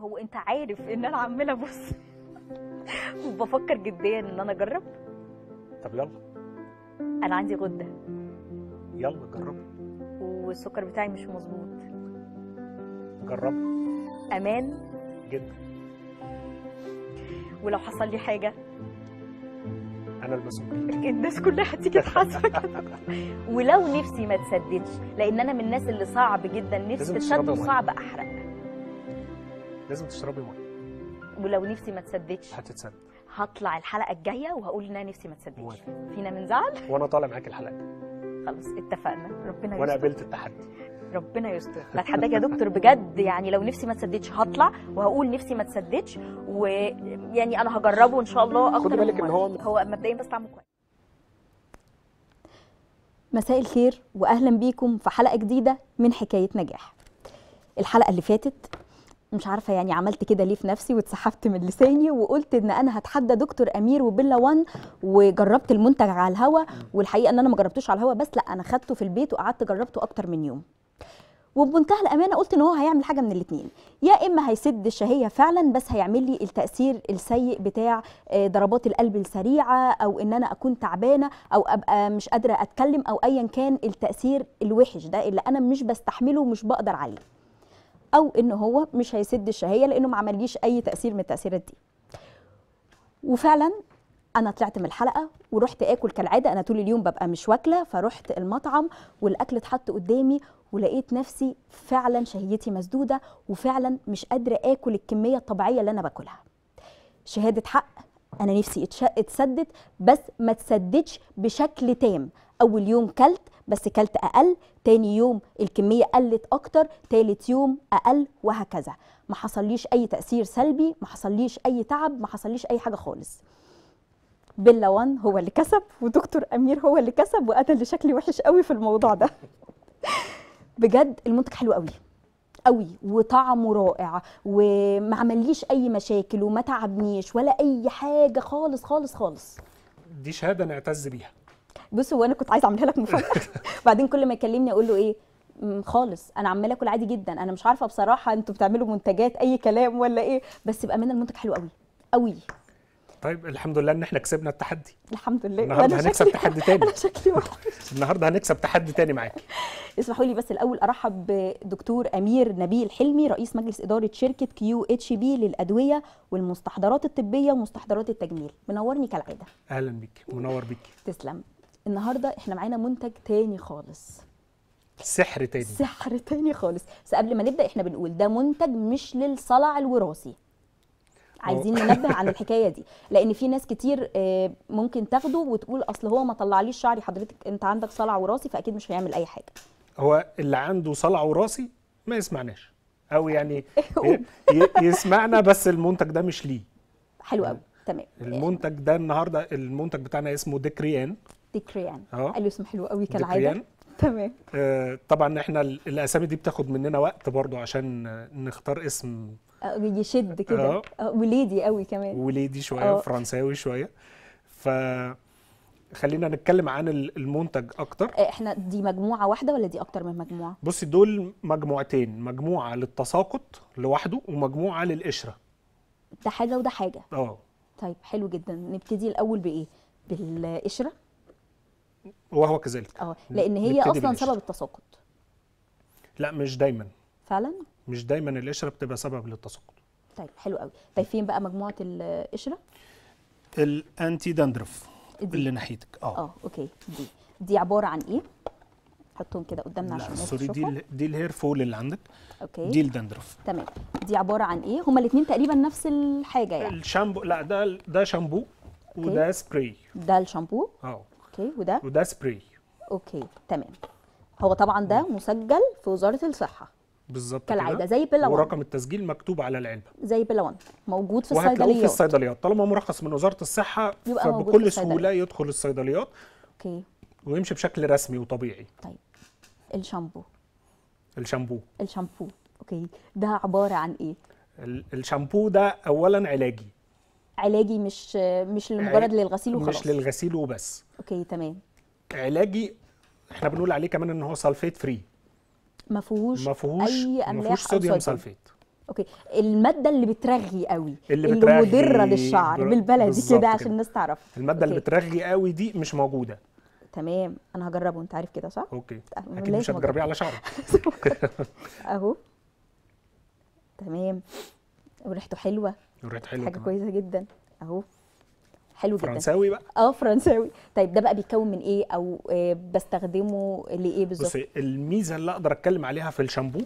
طيب هو انت عارف ان انا عماله ابص وبفكر جديا ان انا اجرب؟ طب يلا، انا عندي غده. يلا جرب. والسكر بتاعي مش مظبوط. جرب. امان جدا. ولو حصل لي حاجه انا المسؤول. الناس كلها هتيجي تحاسبك. ولو نفسي ما تسددش، لان انا من الناس اللي صعب جدا نفسي تشد وصعب احرق. لازم تشربي ميه. ولو نفسي ما تسددش هتتسد. هطلع الحلقه الجايه وهقول ان انا نفسي ما تسددش. فينا من زعل؟ وانا طالع معاكي الحلقه دي. خلاص اتفقنا، ربنا يستر. وانا قبلت التحدي. ربنا يستر. بتحداك يا دكتور بجد، يعني لو نفسي ما تسددش هطلع وهقول نفسي ما تسددش، ويعني انا هجربه ان شاء الله اكتر. خدي بالك ان هو مبدئيا بس طعمه كويس. مساء الخير واهلا بيكم في حلقه جديده من حكايه نجاح. الحلقه اللي فاتت مش عارفه يعني عملت كده ليه في نفسي واتسحبت من لساني وقلت ان انا هتحدى دكتور امير وبيلا وان، وجربت المنتج على الهوا، والحقيقه ان انا ما جربتوش على الهوا بس، لا انا خدته في البيت وقعدت جربته اكتر من يوم. وبمنتهى الامانه قلت ان هو هيعمل حاجه من الاثنين، يا اما هيسد الشهيه فعلا بس هيعمل لي التاثير السيء بتاع ضربات القلب السريعه، او ان انا اكون تعبانه، او ابقى مش قادره اتكلم، او ايا كان التاثير الوحش ده اللي انا مش بستحمله ومش بقدر عليه، او ان هو مش هيسد الشهيه لانه ما عمليش اي تاثير من التاثيرات دي. وفعلا انا طلعت من الحلقه ورحت اكل كالعاده، انا طول اليوم ببقى مش واكله، فرحت المطعم والاكل اتحط قدامي ولقيت نفسي فعلا شهيتي مسدوده، وفعلا مش قادره اكل الكميه الطبيعيه اللي انا باكلها. شهاده حق، انا نفسي اتسدد بس ما تسددش بشكل تام. اول يوم كلت بس كلت اقل، تاني يوم الكميه قلت اكتر، تالت يوم اقل، وهكذا. ما حصليش اي تاثير سلبي، ما حصليش اي تعب، ما حصليش اي حاجه خالص. بيلا وان هو اللي كسب ودكتور امير هو اللي كسب، وانا اللي شكلي وحش قوي في الموضوع ده. بجد المنتج حلو قوي قوي وطعمه رائع، وما عمليش اي مشاكل وما تعبنيش ولا اي حاجه خالص خالص خالص. دي شهاده نعتز بيها. بص، هو انا كنت عايزه اعملها لك مفاجاه. بعدين كل ما يكلمني اقول له ايه خالص انا عماله اكل عادي جدا، انا مش عارفه بصراحه انتوا بتعملوا منتجات اي كلام ولا ايه، بس بامانه المنتج حلو قوي قوي. طيب الحمد لله ان احنا كسبنا التحدي. الحمد لله. النهارده هنكسب تحدي تاني. انا شكلي وحش. النهارده هنكسب تحدي تاني معاكي. اسمحوا لي بس الاول ارحب بدكتور امير نبيل حلمي، رئيس مجلس اداره شركه كيو اتش بي للادويه والمستحضرات الطبيه ومستحضرات التجميل. منورني كالعاده. اهلا بيكي، منور بيكي. تسلم. النهارده احنا معانا منتج تاني خالص، سحر تاني، سحر تاني خالص. بس قبل ما نبدا احنا بنقول ده منتج مش للصلع الوراثي، عايزين ننبه عن الحكايه دي، لان في ناس كتير ممكن تاخده وتقول اصل هو ما طلعليش شعري. حضرتك انت عندك صلع وراثي فاكيد مش هيعمل اي حاجه. هو اللي عنده صلع وراثي ما يسمعناش، او يعني يسمعنا بس المنتج ده مش ليه. حلو قوي، تمام. المنتج ده النهارده المنتج بتاعنا اسمه دكريان. دكريان، قالوا اسم حلو قوي كالعاده. تمام. طبعا احنا الاسامي دي بتاخد مننا وقت برضه عشان نختار اسم يشد كده. وليدي قوي كمان، وليدي شويه، فرنساوي شويه. فخلينا نتكلم عن المنتج اكتر. احنا دي مجموعه واحده ولا دي اكتر من مجموعه؟ بصي دول مجموعتين، مجموعه للتساقط لوحده ومجموعه للقشره. ده حاجه وده حاجه. طيب حلو جدا. نبتدي الاول بايه؟ بالقشره. وهو كذلك. لان هي اصلا سبب التساقط. لا مش دايما. فعلا؟ مش دايما القشره بتبقى سبب للتساقط. طيب حلو قوي. طيب فين بقى مجموعه القشره؟ الانتي دندرف اللي ناحيتك. اوكي. دي عباره عن ايه؟ حطهم كده قدامنا عشان نشوفها. سوري، دي الهير فول اللي عندك. اوكي. دي الدندرف. تمام. دي عباره عن ايه؟ هما الاثنين تقريبا نفس الحاجه يعني. الشامبو، لا ده شامبو وده سبراي. ده الشامبو. وده سبراي. اوكي تمام. هو طبعا ده مسجل في وزاره الصحه بالظبط كالعاده زي بيلا وان، ورقم التسجيل مكتوب على العلبه زي بيلا وان، موجود في الصيدليات. وهتلاقوه في الصيدليات طالما مرخص من وزاره الصحه، فبكل سهوله يدخل الصيدليات. اوكي. ويمشي بشكل رسمي وطبيعي. طيب الشامبو اوكي ده عباره عن ايه؟ الشامبو ده اولا علاجي مش لمجرد للغسيل وخلاص. مش للغسيل وبس. اوكي تمام. علاجي احنا بنقول عليه كمان ان هو سلفيت فري، ما فيهوش اي املاح، ما فيهوش صوديوم سلفيت. اوكي، الماده اللي بترغي قوي اللي مضره للشعر بالبلدي كده عشان الناس تعرف. الماده اللي بترغي قوي دي مش موجوده. تمام، انا هجربه، انت عارف كده صح؟ اوكي، اكيد مش هتجربيه على شعرك. اهو تمام، وريحته حلوه، وريحته حلوه، حاجه كويسه جدا اهو، حلو جدا. فرنساوي بقى؟ اه فرنساوي. طيب ده بقى بيتكون من ايه او بستخدمه لايه بالظبط؟ بصي، الميزه اللي اقدر اتكلم عليها في الشامبو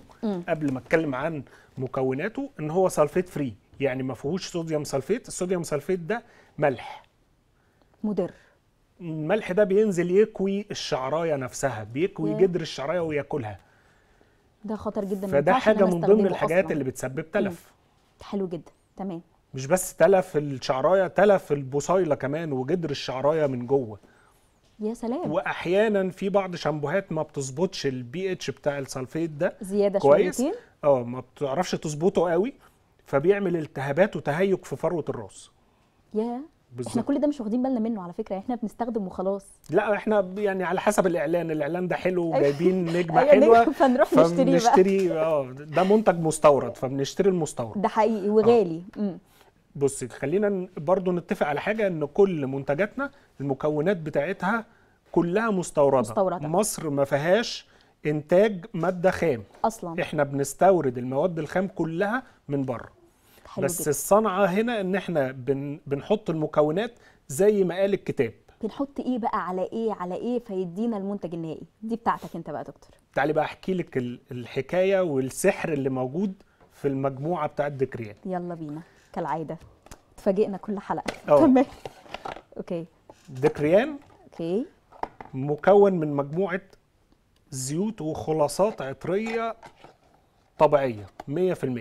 قبل ما اتكلم عن مكوناته ان هو سلفيت فري، يعني ما فيهوش صوديوم سلفيت. الصوديوم سلفيت ده ملح مضر. الملح ده بينزل يكوي الشعرايه نفسها، بيكوي جدر الشعرايه وياكلها. ده خطر جدا. فده حاجه من ضمن الحاجات اللي بتسبب تلف. حلو جدا، تمام. مش بس تلف الشعرايه، تلف البصيله كمان وجدر الشعرايه من جوه. يا سلام. واحيانا في بعض شامبوهات ما بتظبطش البي اتش بتاع السلفيت ده زياده كويس شويتين. اه ما بتعرفش تظبطه قوي، فبيعمل التهابات وتهيج في فروه الراس. يا بالزبط. احنا كل ده مش واخدين بالنا منه على فكره، احنا بنستخدم وخلاص. لا احنا يعني على حسب الاعلان، الاعلان ده حلو وجايبين نجمه حلوه فنروح نشتريه بقى. بنشتري ده منتج مستورد فبنشتري المستورد. ده حقيقي وغالي. بصي، خلينا برضو نتفق على حاجه، ان كل منتجاتنا المكونات بتاعتها كلها مستورده. مصر ما فيهاش انتاج ماده خام اصلا، احنا بنستورد المواد الخام كلها من بره. بس جدا. الصنعه هنا ان احنا بنحط المكونات زي ما قال الكتاب، بنحط ايه بقى على ايه على ايه فيدينا المنتج النهائي. دي بتاعتك انت بقى يا دكتور. تعالي بقى احكي لك الحكايه والسحر اللي موجود في المجموعه بتاعت دكريان. يلا بينا كالعاده، اتفاجئنا كل حلقه. تمام. اوكي، دكريان اوكي مكون من مجموعه زيوت وخلاصات عطريه طبيعيه 100%،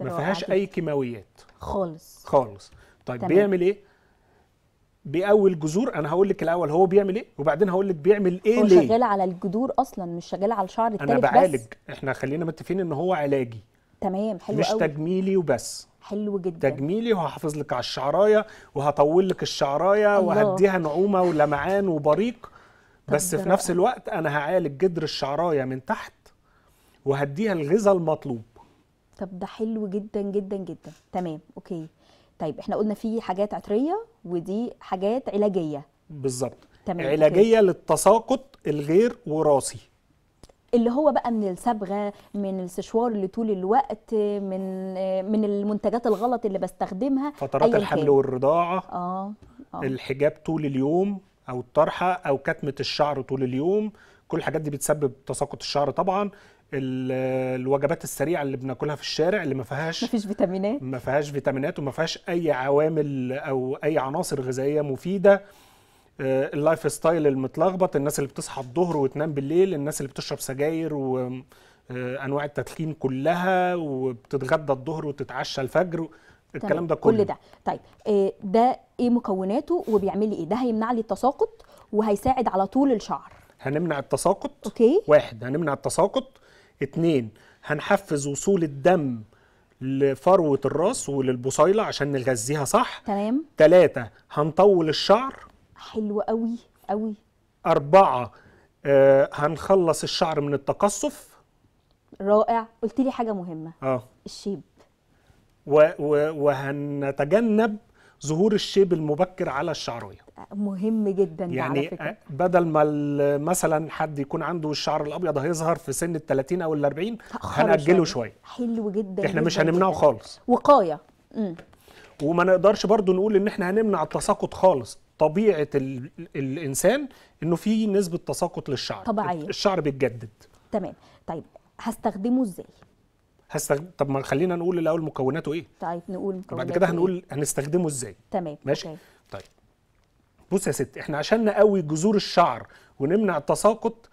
ما فيهاش اي كيماويات خالص خالص. طيب تمام. بيعمل ايه؟ بيقوي الجذور. انا هقول لك الاول هو بيعمل ايه وبعدين هقول لك بيعمل ايه. هو ليه شغال على الجذور اصلا، مش شغال على الشعر التالف بس. انا بعالج، احنا خلينا متفقين ان هو علاجي. تمام، حلو قوي، مش تجميلي وبس. حلو جدا. تجميلي وهحافظ لك على الشعرايه وهطول لك الشعرايه وهديها نعومه ولمعان وبريق، بس في نفس الوقت انا هعالج جدر الشعرايه من تحت وهديها الغذاء المطلوب. طب ده حلو جدا جدا جدا. تمام اوكي. طيب احنا قلنا في حاجات عطريه ودي حاجات علاجيه. بالظبط، علاجيه أوكي. للتساقط الغير وراثي اللي هو بقى من الصبغه، من السشوار اللي طول الوقت، من المنتجات الغلط اللي بستخدمها، فترات الحمل والرضاعه، الحجاب طول اليوم او الطرحه او كتمه الشعر طول اليوم، كل الحاجات دي بتسبب تساقط الشعر طبعا. الوجبات السريعه اللي بناكلها في الشارع اللي ما فيهاش فيتامينات وما فيهاش اي عوامل او اي عناصر غذائيه مفيده. اللايف ستايل المتلخبط، الناس اللي بتصحى الظهر وتنام بالليل، الناس اللي بتشرب سجاير وانواع التدخين كلها، وبتتغدى الظهر وتتعشى الفجر، الكلام ده كله. كل ده. طيب ده ايه مكوناته وبيعمل لي ايه؟ ده هيمنع لي التساقط وهيساعد على طول الشعر. هنمنع التساقط. اوكي. واحد، هنمنع التساقط. اتنين، هنحفز وصول الدم لفروه الراس وللبصيله عشان نغذيها صح. تمام. تلاته، هنطول الشعر. حلو قوي قوي. أربعة، هنخلص الشعر من التقصف. رائع. قلت لي حاجة مهمة، الشيب، وهنتجنب ظهور الشيب المبكر على الشعرية. مهم جدا ده يعني على فكرة. بدل ما مثلا حد يكون عنده الشعر الأبيض هيظهر في سن ال 30 أو ال 40 هنأجله شوية. حلو جدا. احنا مش هنمنعه خالص. وقاية. وما نقدرش برضو نقول إن احنا هنمنع التساقط خالص. طبيعة الإنسان إنه في نسبة تساقط للشعر طبيعية، الشعر بيتجدد. تمام. طيب هستخدمه إزاي؟ طب ما خلينا نقول الأول مكوناته إيه؟ طيب نقول مكوناته، بعد كده هنقول إيه؟ هنستخدمه إزاي؟ تمام ماشي؟ أوكي. طيب بص يا ستي، إحنا عشان نقوي جذور الشعر ونمنع التساقط،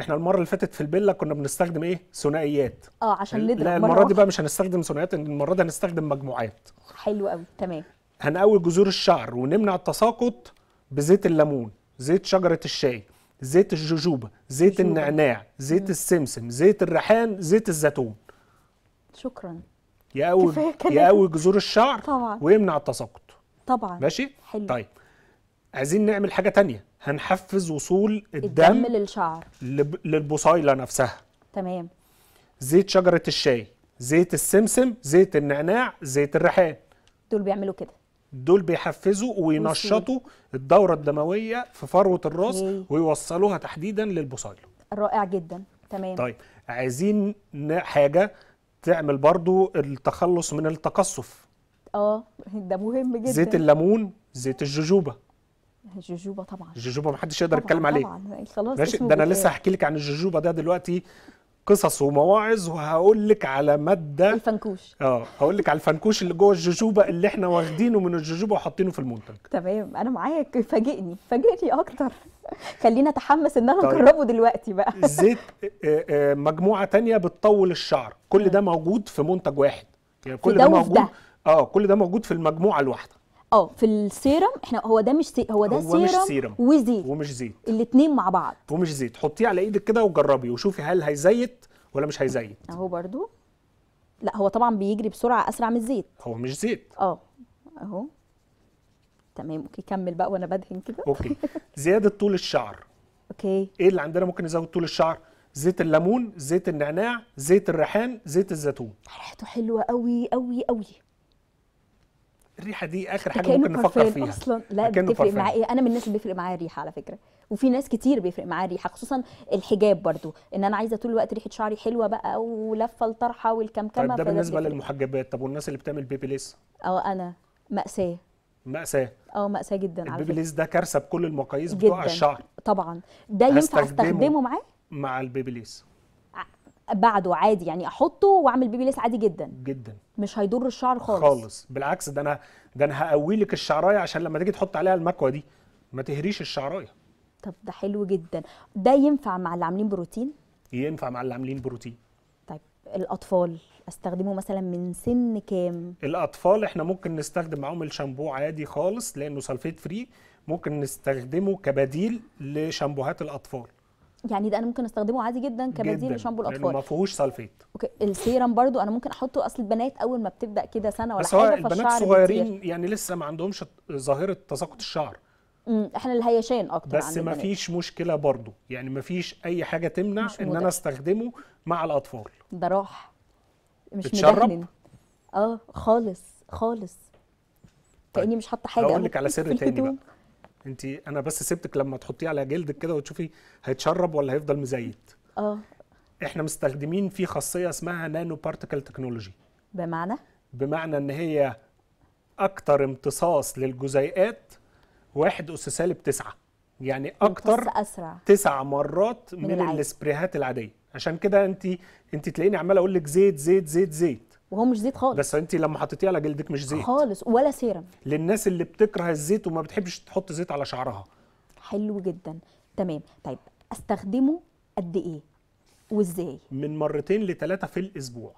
إحنا المرة اللي فاتت في البيلا كنا بنستخدم إيه؟ ثنائيات. عشان ندرك. لا المرة دي بقى مش هنستخدم ثنائيات، المرة دي هنستخدم مجموعات. حلو أوي، تمام. هنقوي جذور الشعر ونمنع التساقط بزيت الليمون، زيت شجرة الشاي، زيت الجوجوبا، زيت النعناع، زيت السمسم، زيت الريحان، زيت الزيتون. شكرا. يقوي جذور الشعر طبعا ويمنع التساقط طبعا. ماشي حلو. طيب عايزين نعمل حاجة تانية، هنحفز وصول الدم للشعر للبصيلة نفسها. تمام. زيت شجرة الشاي، زيت السمسم، زيت النعناع، زيت الريحان. دول بيعملوا كده، دول بيحفزوا وينشطوا الدورة الدموية في فروة الراس ويوصلوها تحديدا للبصيلة. رائع جدا، تمام. طيب عايزين حاجة تعمل برضو التخلص من التقصف. ده مهم جدا. زيت الليمون، زيت الجوجوبا. الجوجوبا طبعا، الجوجوبا محدش يقدر يتكلم عليه طبعا، خلاص ماشي. ده انا لسه هحكي لك عن الجوجوبا ده دلوقتي، قصص ومواعظ، وهقول لك على ماده الفنكوش. هقول لك على الفنكوش اللي جوه الجوجوبا، اللي احنا واخدينه من الجوجوبا وحاطينه في المنتج. تمام، انا معاك، فاجئني اكتر. خلينا اتحمس ان انا نجربه دلوقتي بقى. زيت مجموعه ثانيه بتطول الشعر، كل ده موجود في منتج واحد، يعني كل ده موجود كل ده موجود في المجموعه الواحده. في السيرم احنا، هو ده سيرم وزيت، ومش زيت، الاثنين مع بعض، ومش زيت. حطيه على ايدك كده وجربي وشوفي هل هيزيت ولا مش هيزيت. اهو برضو، لا هو طبعا بيجري بسرعه اسرع من الزيت، هو مش زيت. اهو تمام. اوكي كمل بقى وانا بدهن كده. اوكي زياده طول الشعر. اوكي ايه اللي عندنا ممكن يزود طول الشعر؟ زيت الليمون، زيت النعناع، زيت الريحان، زيت الزيتون. ريحته حلوه قوي قوي قوي. الريحه دي اخر حاجه ممكن نفكر فيها اصلا. لا بتفرق معايا، انا من الناس اللي بيفرق معايا الريحه على فكره، وفي ناس كتير بيفرق معايا الريحه، خصوصا الحجاب برضو، ان انا عايزه طول الوقت ريحه شعري حلوه بقى ولفه الطرحه والكمكمه. طب ده بالنسبه للمحجبات، طب والناس اللي بتعمل بيبيليس؟ انا ماساه، ماساه جدا على فكره. البيبيليس ده كارثه بكل المقاييس بتوع الشعر. طبعا ده ينفع استخدمه معاه مع البيبيليس بعده عادي، يعني احطه واعمل بيبيليس عادي جدا جدا، مش هيضر الشعر خالص بالعكس. ده انا هقوي لك الشعرايه عشان لما تيجي تحط عليها المكوه دي ما تهريش الشعرايه. طب ده حلو جدا. ده ينفع مع اللي عاملين بروتين؟ ينفع مع اللي عاملين بروتين. طيب الاطفال استخدمه مثلا من سن كام؟ الاطفال احنا ممكن نستخدم معاهم الشامبو عادي خالص لانه سلفيت فري، ممكن نستخدمه كبديل لشامبوهات الاطفال. يعني ده انا ممكن استخدمه عادي جدا كبديل لشامبو الاطفال لانه ما فيهوش سلفيت. اوكي السيرم برضو انا ممكن احطه، اصل البنات اول ما بتبدا كده سنه ولا حاجه، فالشعر البنات صغيرين يعني لسه ما عندهمش ظاهره تساقط الشعر. احنا الهيشان اكتر بس ما فيش مشكله برضو، يعني ما فيش اي حاجه تمنع ان انا استخدمه مع الاطفال. ده راح مش مدهن خالص خالص. طيب. كاني مش حاطه حاجه. اقول لك على سر تاني بقى، انا بس سبتك لما تحطيه على جلدك كده وتشوفي هيتشرب ولا هيفضل مزيت. احنا مستخدمين فيه خاصيه اسمها نانو بارتكال تكنولوجي. بمعنى ان هي اكتر امتصاص للجزيئات 1/9، يعني اكتر 9 مرات من الاسبريهات العاديه. عشان كده انت تلاقيني عمال اقول لك زيت زيت زيت زيت، وهو مش زيت خالص. بس انت لما حطيتيه على جلدك مش زيت خالص ولا سيرم. للناس اللي بتكره الزيت وما بتحبش تحط زيت على شعرها. حلو جدا، تمام. طيب استخدمه قد ايه وازاي؟ من 2 ل 3 في الاسبوع.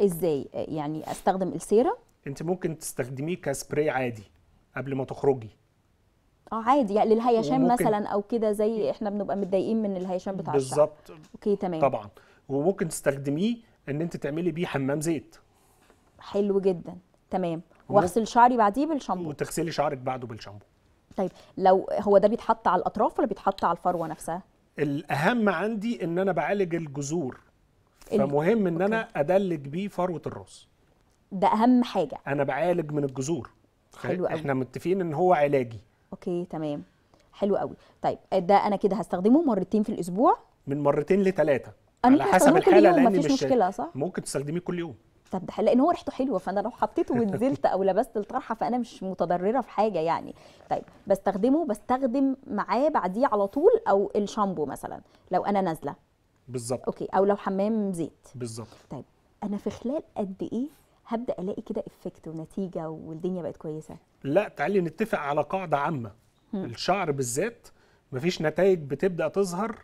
ازاي يعني استخدم السيرم؟ انت ممكن تستخدميه كسبراي عادي قبل ما تخرجي. عادي يعني للهيشان مثلا او كده، زي احنا بنبقى متضايقين من الهيشان بتاع الشعر. بالظبط. اوكي تمام. طبعا وممكن تستخدميه ان انت تعملي بيه حمام زيت. حلو جدا، تمام. واغسل شعري بعديه بالشامبو، وتغسلي شعرك بعده بالشامبو. طيب لو هو ده بيتحط على الاطراف ولا بيتحط على الفروه نفسها؟ الاهم عندي ان انا بعالج الجذور، فمهم ان انا ادلج بيه فروه الراس. ده اهم حاجه، انا بعالج من الجذور. حلو قوي، احنا متفقين ان هو علاجي. اوكي تمام، حلو قوي. طيب ده انا كده هستخدمه 2 في الاسبوع، من 2 ل 3 على حسب الحاله، لان مفيش مشكله. صح، ممكن تستخدميه كل يوم. طب ده لان هو ريحته حلوه، فانا لو حطيته ونزلت او لبست الطرحه فانا مش متضرره في حاجه يعني. طيب بستخدم معاه بعديه على طول، او الشامبو مثلا لو انا نازله. بالظبط. اوكي، او لو حمام زيت. بالظبط. طيب انا في خلال قد ايه هبدا الاقي كده افكت ونتيجه والدنيا بقت كويسه؟ لا تعالي نتفق على قاعده عامه، الشعر بالذات مفيش نتائج بتبدا تظهر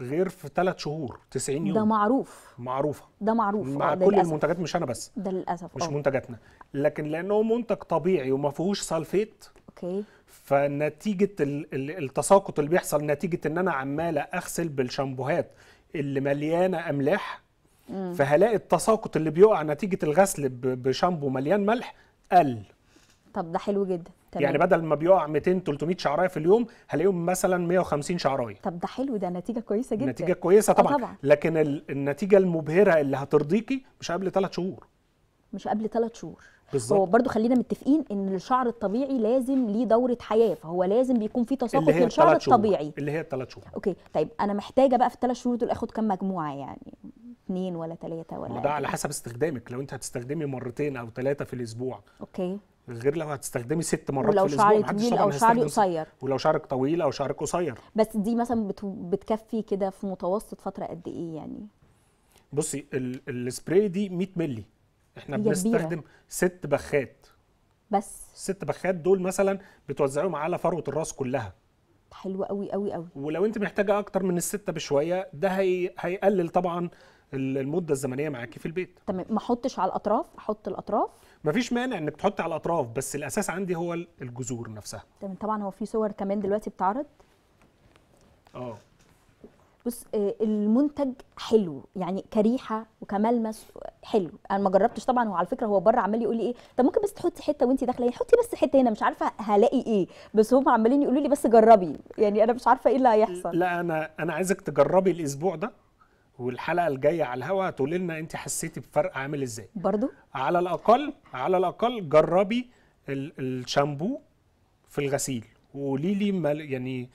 غير في 3 شهور 90 يوم. ده معروف، معروفه مع كل للأسف. المنتجات، مش انا بس، ده للاسف مش منتجاتنا، لكن لانه منتج طبيعي وما فيهوش سلفيت. اوكي. فنتيجه التساقط اللي بيحصل نتيجه ان انا عماله اغسل بالشامبوهات اللي مليانه املاح، فهلاقي التساقط اللي بيقع نتيجه الغسل بشامبو مليان ملح قل. طب ده حلو جدا، يعني بدل ما بيقع 200 300 شعرايه في اليوم هلاقيهم مثلا 150 شعرايه. طب ده حلو، ده نتيجه كويسه جدا. نتيجه كويسه طبعا. لكن النتيجه المبهره اللي هترضيكي مش قبل 3 شهور. مش قبل 3 شهور بالظبط. وبرده خلينا متفقين ان الشعر الطبيعي لازم ليه دوره حياه، فهو لازم بيكون في تساقط للشعر الطبيعي اللي هي ال3 شهور. اوكي طيب انا محتاجه بقى في ال3 شهور دول اخد كام مجموعه؟ يعني 2 ولا 3 ولا؟ ده على حسب استخدامك، لو انت هتستخدمي 2 أو 3 في الاسبوع اوكي، غير لو هتستخدمي 6 مرات في الاسبوع. ولو شعرك طويل او شعرك قصير؟ ولو شعرك طويل او شعرك قصير. بس دي مثلا بتكفي كده في متوسط فتره قد ايه يعني؟ بصي السبراي دي 100 مللي، احنا بنستخدم 6 بخات بس. 6 بخات دول مثلا بتوزعيهم على فروه الراس كلها. حلو قوي قوي قوي. ولو انت محتاجه اكتر من 6 بشويه ده هيقلل طبعا المده الزمنيه معاكي في البيت. تمام. ما احطش على الاطراف؟ احط الاطراف؟ مفيش مانع انك تحطي على الاطراف، بس الاساس عندي هو الجذور نفسها. تمام. طبعا هو في صور كمان دلوقتي بتعرض. بص المنتج حلو يعني كريحه وكملمس حلو، انا ما جربتش طبعا. وعلى فكره هو بره عمال يقول لي ايه طب ممكن بس تحطي حته وانت داخله، يعني حطي بس حته هنا، مش عارفه هلاقي ايه، بس هم عمالين يقولوا لي بس جربي، يعني انا مش عارفه ايه اللي هيحصل. لا انا عايزك تجربي الاسبوع ده، والحلقه الجايه على الهوا هتقولي لنا انت حسيتي بفرق عامل ازاي. برضو على الاقل جربي الشامبو في الغسيل وقولي لي يعني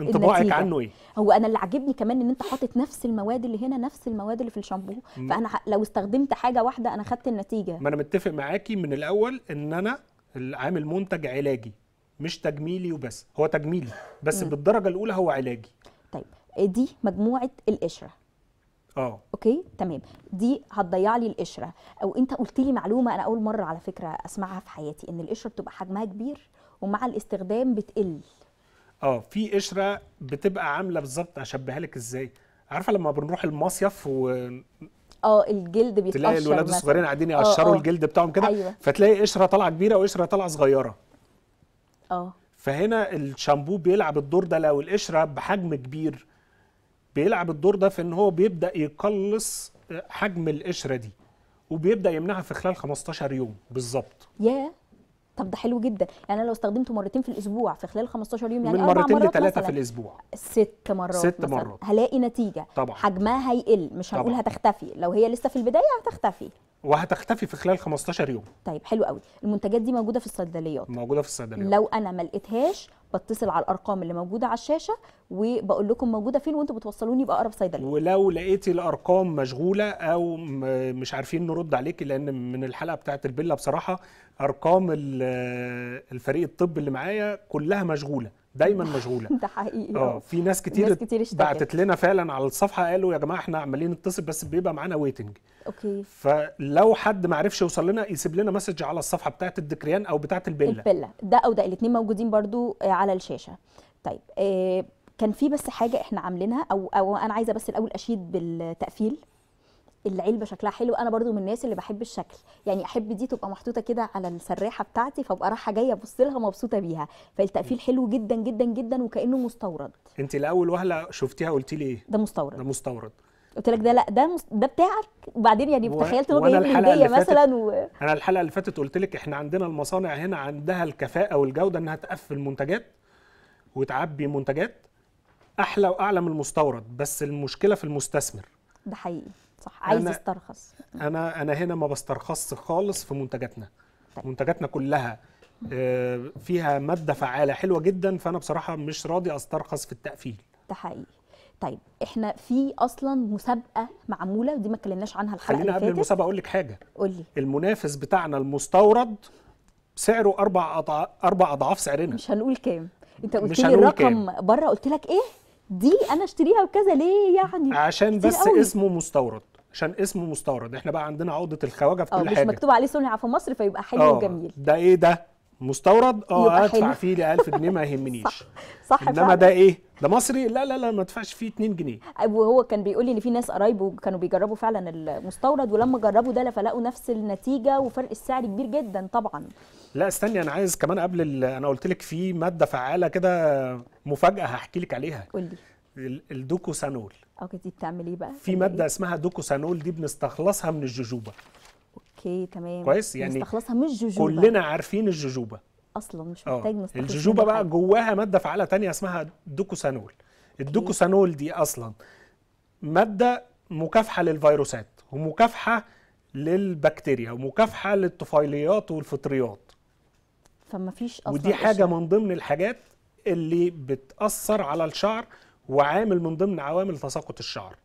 انطباعك عنه ايه؟ هو انا اللي عاجبني كمان ان انت حاطط نفس المواد اللي هنا، نفس المواد اللي في الشامبو، فانا لو استخدمت حاجه واحده انا خدت النتيجه. ما انا متفق معاكي من الاول ان انا عامل منتج علاجي مش تجميلي وبس، هو تجميلي بس بالدرجه الاولى هو علاجي. طيب دي مجموعه القشره. اوكي تمام. دي هتضيع لي القشره، او انت قلت لي معلومه انا اول مره على فكره اسمعها في حياتي، ان القشره بتبقى حجمها كبير ومع الاستخدام بتقل. في قشره بتبقى عامله بالظبط، اشبهها لك ازاي؟ عارفه لما بنروح المصيف و الجلد بيتقشر، تلاقي الولاد الصغيرين قاعدين يقشروا الجلد بتاعهم كده. أيوة. فتلاقي قشره طالعه كبيره وقشره طالعه صغيره. فهنا الشامبو بيلعب الدور ده. لو القشره بحجم كبير بيلعب الدور ده في ان هو بيبدا يقلص حجم القشره دي وبيبدا يمنعها في خلال 15 يوم بالظبط. طب ده حلو جدا، يعني انا لو استخدمته 2 في الاسبوع في خلال 15 يوم، يعني من 2 ل3 في الاسبوع، 6 مرات هلاقي نتيجه طبعا. حجمها هيقل، مش هنقول هتختفي، لو هي لسه في البدايه هتختفي، وهتختفي في خلال 15 يوم. طيب حلو قوي. المنتجات دي موجوده في الصيدليات؟ موجوده في الصيدليات. لو انا ما لقيتهاش بتصل على الارقام اللي موجوده على الشاشه وبقول لكم موجوده فين، وانتوا بتوصلوني باقرب صيدليه. ولو لقيتي الارقام مشغوله او مش عارفين نرد عليكي، لان من الحلقه بتاعه البيلا بصراحه ارقام الفريق الطب اللي معايا كلها مشغوله، دايما مشغوله. ده حقيقي. في ناس كتير بعتت لنا فعلا على الصفحه، قالوا يا جماعه احنا عمالين نتصل بس بيبقى معانا ويتنج. اوكي. فلو حد ما عرفش يوصل لنا يسيب لنا مسج على الصفحه بتاعه الدكريان او بتاعه البيلا، ده او ده، الاثنين موجودين برضو على الشاشه. طيب كان في بس حاجه احنا عاملينها، او انا عايزه بس الاول اشيد بالتقفيل. العلبه شكلها حلو، انا برضو من الناس اللي بحب الشكل، يعني احب دي تبقى محطوطه كده على السراحه بتاعتي، فابقى رايحه جايه ابص لها مبسوطه بيها. فالتقفيل حلو جدا جدا جدا وكانه مستورد. انت الاول وهله شفتيها قلتي لي ايه؟ ده مستورد. ده مستورد. قلت لك ده لا ده بتاعك، وبعدين يعني تخيلت هو جايب لي هديه مثلا. انا الحلقه اللي فاتت قلت لك احنا عندنا المصانع هنا عندها الكفاءه والجوده انها تقفل منتجات وتعبي منتجات احلى واعلى من المستورد، بس المشكله في المستثمر. ده حقيقي صح، عايز استرخص. انا هنا ما بسترخصش خالص في منتجاتنا. طيب. منتجاتنا كلها فيها ماده فعاله حلوه جدا، فانا بصراحه مش راضي استرخص في التقفيل. ده حقيقي. طيب احنا في اصلا مسابقه معموله، ودي ما اتكلمناش عنها الحلقه اللي فاتت. خلينا قبل المسابقه اقول لك حاجه. قول لي. المنافس بتاعنا المستورد سعره 4 اضعاف سعرنا. مش هنقول كام، انت قلت لي الرقم بره، قلت لك ايه دي انا اشتريها وكذا ليه يعني؟ عشان بس اسمه مستورد، عشان اسمه مستورد. احنا بقى عندنا عوضه الخواجه في كل حاجه، مش مكتوب عليه صنع في مصر، فيبقى حلو وجميل. ده ايه ده؟ مستورد. ادفع فيه 1000 جنيه ما يهمنيش. صح انما فعلا. ده ايه؟ ده مصري؟ لا ما ادفعش فيه 2 جنيه. وهو كان بيقول لي ان في ناس قرايبه كانوا بيجربوا فعلا المستورد، ولما جربوا ده فلاقوا نفس النتيجه وفرق السعر كبير جدا طبعا. لا استني، انا عايز كمان قبل انا قلت لك في ماده فعاله كده مفاجاه هحكي لك عليها. قول لي. الدوكوسانول. دي بتعمل ايه بقى؟ في ماده اسمها دوكوسانول، دي بنستخلصها من الجوجوبا. اوكي تمام. كويس. يعني بنستخلصها من الجوجوبا. كلنا عارفين الجوجوبا. اصلا مش محتاج نستخدم. الجوجوبا بقى جواها ماده فعاله ثانيه اسمها دوكوسانول. الدوكوسانول دي اصلا ماده مكافحه للفيروسات ومكافحه للبكتيريا ومكافحه للطفيليات والفطريات. فما فيش اصلا، ودي حاجه من ضمن الحاجات اللي بتاثر على الشعر وعامل من ضمن عوامل تساقط الشعر.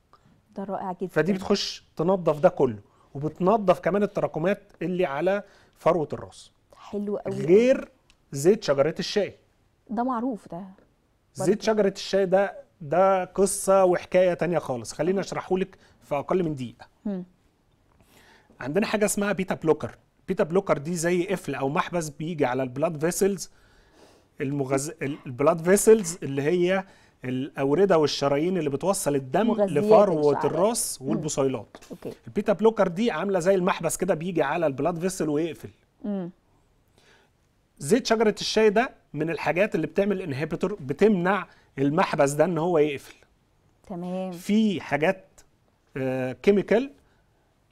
ده رائع جدا. فدي بتخش تنظف ده كله، وبتنظف كمان التراكمات اللي على فروه الراس. حلو قوي. غير زيت شجره الشاي ده معروف، ده زيت شجره الشاي ده قصه وحكايه تانية خالص، خليني اشرحهولك في اقل من دقيقه. عندنا حاجه اسمها بيتا بلوكر. بيتا بلوكر دي زي قفل او محبس بيجي على البلاد فيسلز، البلاد فيسلز اللي هي الاورده والشرايين اللي بتوصل الدم لفروه الراس والبصيلات. البيتا بلوكر دي عامله زي المحبس كده، بيجي على البلاد فيسل ويقفل. زيت شجره الشاي ده من الحاجات اللي بتعمل انهبيتور، بتمنع المحبس ده ان هو يقفل. تمام. في حاجات كيميكال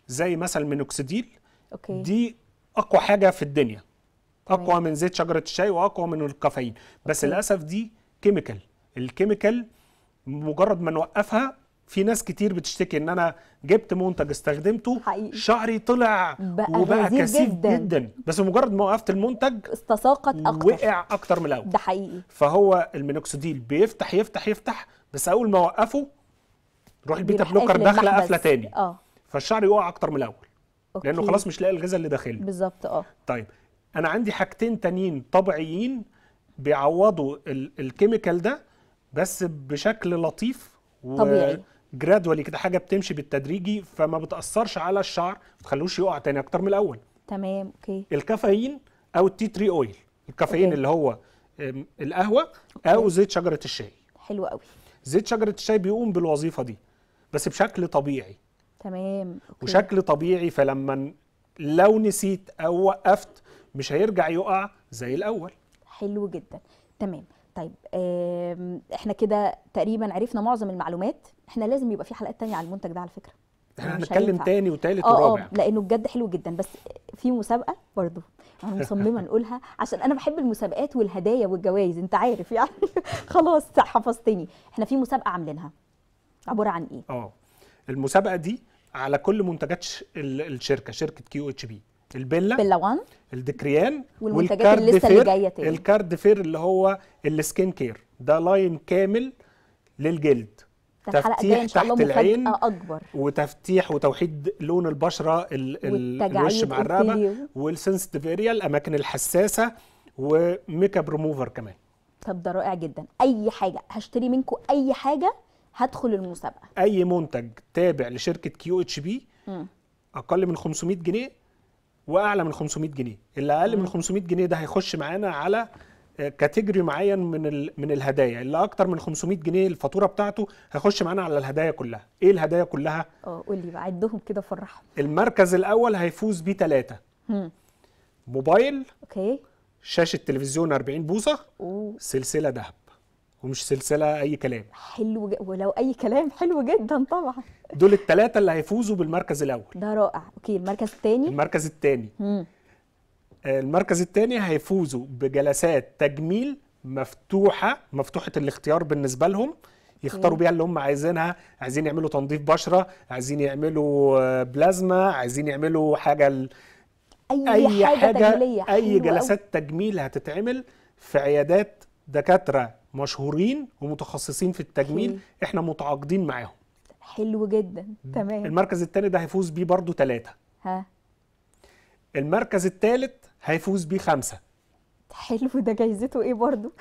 زي مثلا مينوكسيديل، دي اقوى حاجه في الدنيا، اقوى من زيت شجره الشاي واقوى من الكافيين، بس للاسف دي كيميكال. الكيميكال مجرد ما نوقفها، في ناس كتير بتشتكي ان انا جبت منتج استخدمته حقيقي، شعري طلع وبقى كثيف جدا، بس مجرد ما وقفت المنتج استساقط اكتر، وقع اكتر من الاول. ده حقيقي. فهو المينوكسيديل بيفتح يفتح يفتح، بس اول ما وقفه روح البيتا بلوكر داخله قفله تاني، فالشعر يقع اكتر من الاول، لانه خلاص مش لاقي الغذاء اللي داخله. بالظبط. طيب انا عندي حاجتين تانيين طبيعيين بيعوضوا الكيميكال ده، بس بشكل لطيف طبيعي جرادولي كده، حاجه بتمشي بالتدريجي، فما بتاثرش على الشعر، ما تخلوش يقع تاني اكتر من الاول. تمام. اوكي. الكافيين او التي تري اويل، الكافيين اللي هو القهوه او زيت شجره الشاي. حلو قوي. زيت شجره الشاي بيقوم بالوظيفه دي بس بشكل طبيعي. تمام. وشكل طبيعي، فلما لو نسيت او وقفت مش هيرجع يقع زي الاول. حلو جدا. تمام. طيب احنا كده تقريبا عرفنا معظم المعلومات. احنا لازم يبقى في حلقات تانية على المنتج ده على فكره، احنا هنتكلم تاني وتالت ورابع، لانه بجد حلو جدا. بس في مسابقه برضه انا مصممه نقولها، عشان انا بحب المسابقات والهدايا والجوائز، انت عارف يعني. خلاص حفظتني. احنا في مسابقه عاملينها، عباره عن ايه؟ المسابقه دي على كل منتجات الشركه، شركه كيو اتش بي، بيلا وان، الدكريان، والمنتجات اللي لسه اللي جايه تاني. الكارد فير اللي هو السكين كير، ده لاين كامل للجلد، تفتيح تحت العين أكبر، وتفتيح وتوحيد لون البشره، الوش مع الرقبه، والسنسيتيف اريا، الاماكن الحساسه، وميك اب ريموفر كمان. طب ده رائع جدا. اي حاجه هشتري منكم، اي حاجه هدخل المسابقه، اي منتج تابع لشركه كيو اتش بي اقل من 500 جنيه واعلى من 500 جنيه. اللي اقل من 500 جنيه ده هيخش معانا على كاتيجوري معين من الهدايا. اللي اكتر من 500 جنيه الفاتوره بتاعته هيخش معانا على الهدايا كلها. ايه الهدايا كلها؟ قول لي بقى، عدهم كده وفرحهم. المركز الاول هيفوز بيه 3 موبايل، شاشه تلفزيون 40 بوصه، سلسله ذهب، ومش سلسله اي كلام. حلو ولو اي كلام، حلو جدا طبعا. دول الثلاثه اللي هيفوزوا بالمركز الاول. ده رائع. اوكي. المركز الثاني. المركز الثاني، المركز الثاني هيفوزوا بجلسات تجميل مفتوحه الاختيار بالنسبه لهم، يختاروا بيها اللي هم عايزينها. عايزين يعملوا تنظيف بشره، عايزين يعملوا بلازما، عايزين يعملوا حاجه اي حاجه تجميليه. اي جلسات تجميل هتتعمل في عيادات دكاتره مشهورين ومتخصصين في التجميل، احنا متعاقدين معاهم. حلو جدا. تمام. المركز الثاني ده هيفوز بيه برضو 3. المركز الثالث هيفوز بيه 5. حلو. ده جايزته ايه برضو؟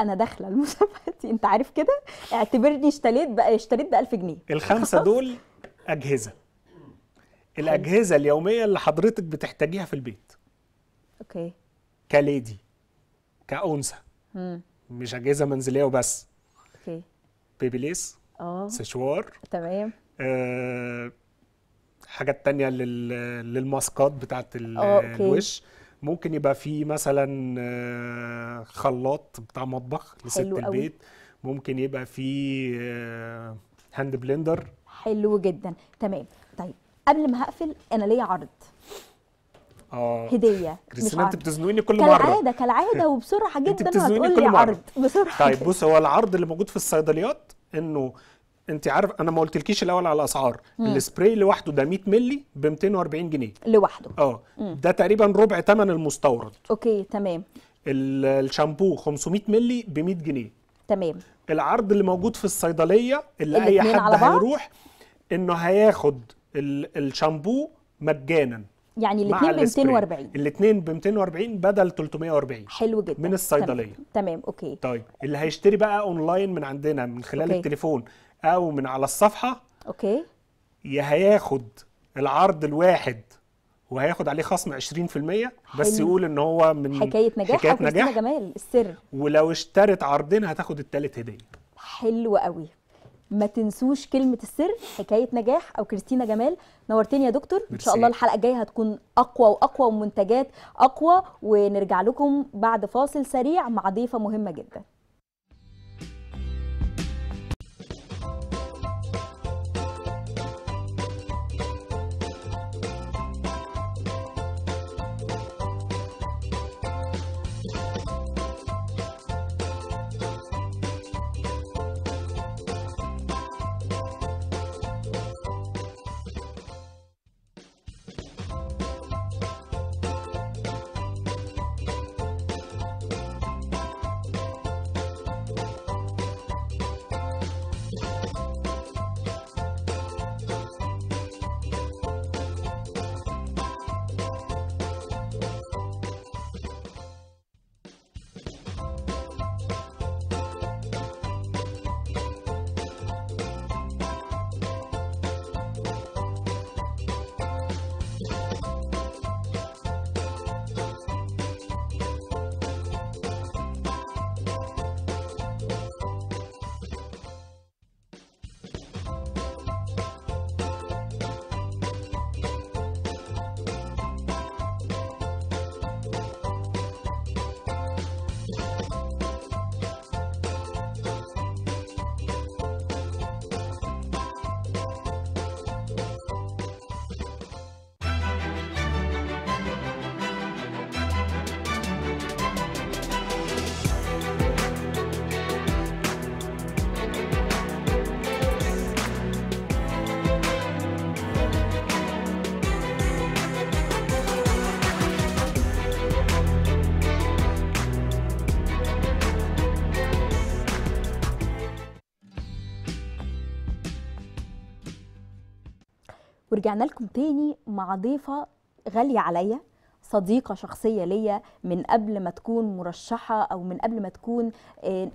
انا داخله المسابقه دي، انت عارف كده، اعتبرني اشتريت ب 1000 جنيه. ال5 دول اجهزه، الاجهزه اليوميه اللي حضرتك بتحتاجيها في البيت. اوكي. كليدي، كأنثى، مش اجهزه منزليه وبس. اوكي. بيبيليس، سشوار، تمام، حاجات تانية للماسكات بتاعه الوش. ممكن يبقى في مثلا خلاط بتاع مطبخ لست البيت، ممكن يبقى في هاند بلندر. حلو جدا. تمام. طيب قبل ما هقفل انا ليا عرض، هديه. كريستينا انت بتزنقيني كل مره كالعاده وبسرعه جدا. هتقولي كل عرض بسرعه. طيب بص، هو العرض اللي موجود في الصيدليات انه انت عارف، انا ما قلتلكيش الاول على الاسعار. السبراي لوحده ده 100 مللي ب 240 جنيه لوحده. ده تقريبا ربع ثمن المستورد. اوكي تمام. الشامبو 500 مللي ب 100 جنيه. تمام. العرض اللي موجود في الصيدليه اللي اي حد هيروح انه هياخد الشامبو مجانا، يعني الاثنين ب 240، الاثنين ب 240 بدل 340. حلو جدا، من الصيدليه. تمام اوكي. طيب اللي هيشتري بقى اونلاين من عندنا من خلال التليفون او من على الصفحه، اوكي، يا هياخد العرض الواحد وهياخد عليه خصم 20%، بس يقول ان هو من حكايه نجاح، حكايه نجاح جمال السر، ولو اشترت عرضين هتاخد الثالث هديه. حلو قوي. ما تنسوش كلمه السر، حكايه نجاح او كريستينا جمال. نورتني يا دكتور. ان شاء الله الحلقه الجايه هتكون اقوى واقوى ومنتجات اقوى. ونرجع لكم بعد فاصل سريع مع ضيفه مهمه جدا. ورجعنا لكم تاني مع ضيفة غالية عليا، صديقة شخصية ليا من قبل ما تكون مرشحة أو من قبل ما تكون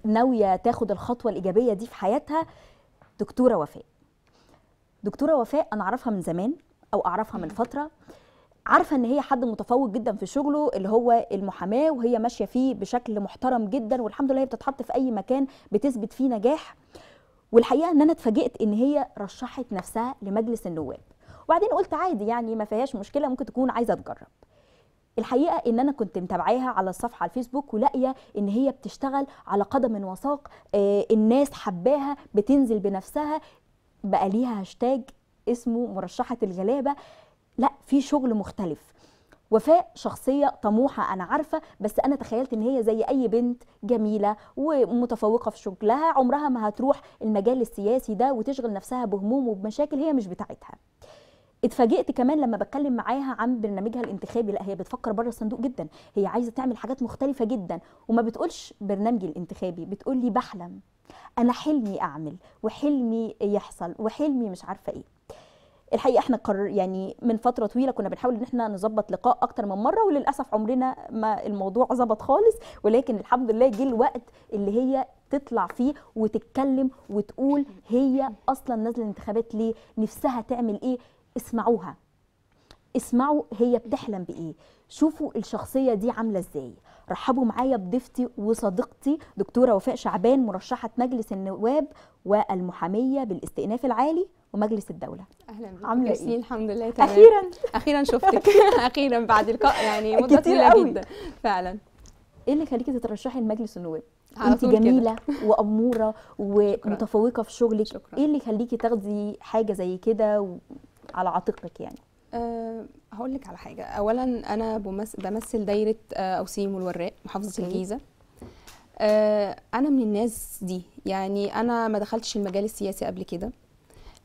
ناوية تاخد الخطوة الإيجابية دي في حياتها، دكتورة وفاء. دكتورة وفاء أنا أعرفها من زمان أو أعرفها من فترة، عارفة إن هي حد متفوق جدا في شغله اللي هو المحاماة، وهي ماشية فيه بشكل محترم جدا، والحمد لله هي بتتحط في أي مكان بتثبت فيه نجاح. والحقيقة إن أنا اتفاجئت إن هي رشحت نفسها لمجلس النواب، وبعدين قلت عادي يعني ما فيهاش مشكله، ممكن تكون عايزه تجرب. الحقيقه ان انا كنت متابعاها على الصفحه على الفيسبوك، ولاقيه ان هي بتشتغل على قدم وساق، الناس حباها، بتنزل بنفسها، بقى ليها هاشتاج اسمه مرشحه الغلابه. لا، في شغل مختلف. وفاء شخصيه طموحه انا عارفه، بس انا تخيلت ان هي زي اي بنت جميله ومتفوقه في شغلها، عمرها ما هتروح المجال السياسي ده وتشغل نفسها بهموم وبمشاكل هي مش بتاعتها. اتفاجئت كمان لما بتكلم معاها عن برنامجها الانتخابي، لا هي بتفكر بره الصندوق جدا، هي عايزه تعمل حاجات مختلفه جدا، وما بتقولش برنامجي الانتخابي، بتقول لي بحلم، انا حلمي اعمل وحلمي يحصل وحلمي مش عارفه ايه. الحقيقه احنا يعني من فتره طويله كنا بنحاول ان احنا نظبط لقاء اكتر من مره، وللاسف عمرنا ما الموضوع ظبط خالص، ولكن الحمد لله جه الوقت اللي هي تطلع فيه وتتكلم وتقول هي اصلا نازله الانتخابات ليه، نفسها تعمل ايه. اسمعوها، اسمعوا هي بتحلم بايه، شوفوا الشخصيه دي عامله ازاي. رحبوا معايا بضيفتي وصديقتي دكتوره وفاء شعبان، مرشحه مجلس النواب والمحاميه بالاستئناف العالي ومجلس الدوله. اهلا بيك. عامله ايه؟ الحمد لله تمام. اخيرا شفتك. اخيرا بعد لقاء يعني مده طويله جدا. فعلا. ايه اللي خليكي تترشحي لمجلس النواب؟ انت جميله واموره ومتفوقه في شغلك. شكرا. ايه اللي خليكي تاخدي حاجه زي كده على عاتقك يعني؟ هقول لك على حاجه. اولا انا بمثل دايره اوسيم والوراق محافظه الجيزه. انا من الناس دي، يعني انا ما دخلتش المجال السياسي قبل كده،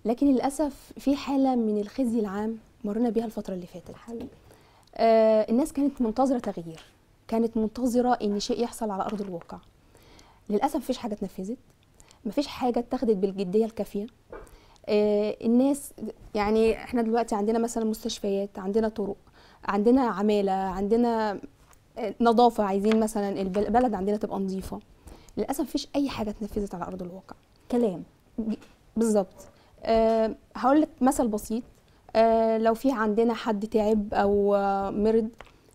لكن للاسف في حاله من الخزي العام مرينا بيها الفتره اللي فاتت. الناس كانت منتظره تغيير، كانت منتظره ان شيء يحصل على ارض الواقع. للاسف مفيش حاجه اتنفذت، مفيش حاجه اتخذت بالجديه الكافيه. الناس يعني احنا دلوقتي عندنا مثلا مستشفيات، عندنا طرق، عندنا عماله، عندنا نظافه، عايزين مثلا البلد عندنا تبقى نظيفه. للاسف مفيش اي حاجه اتنفذت على ارض الواقع، كلام بالظبط. هقول لك مثل بسيط. لو في عندنا حد تعب او مرض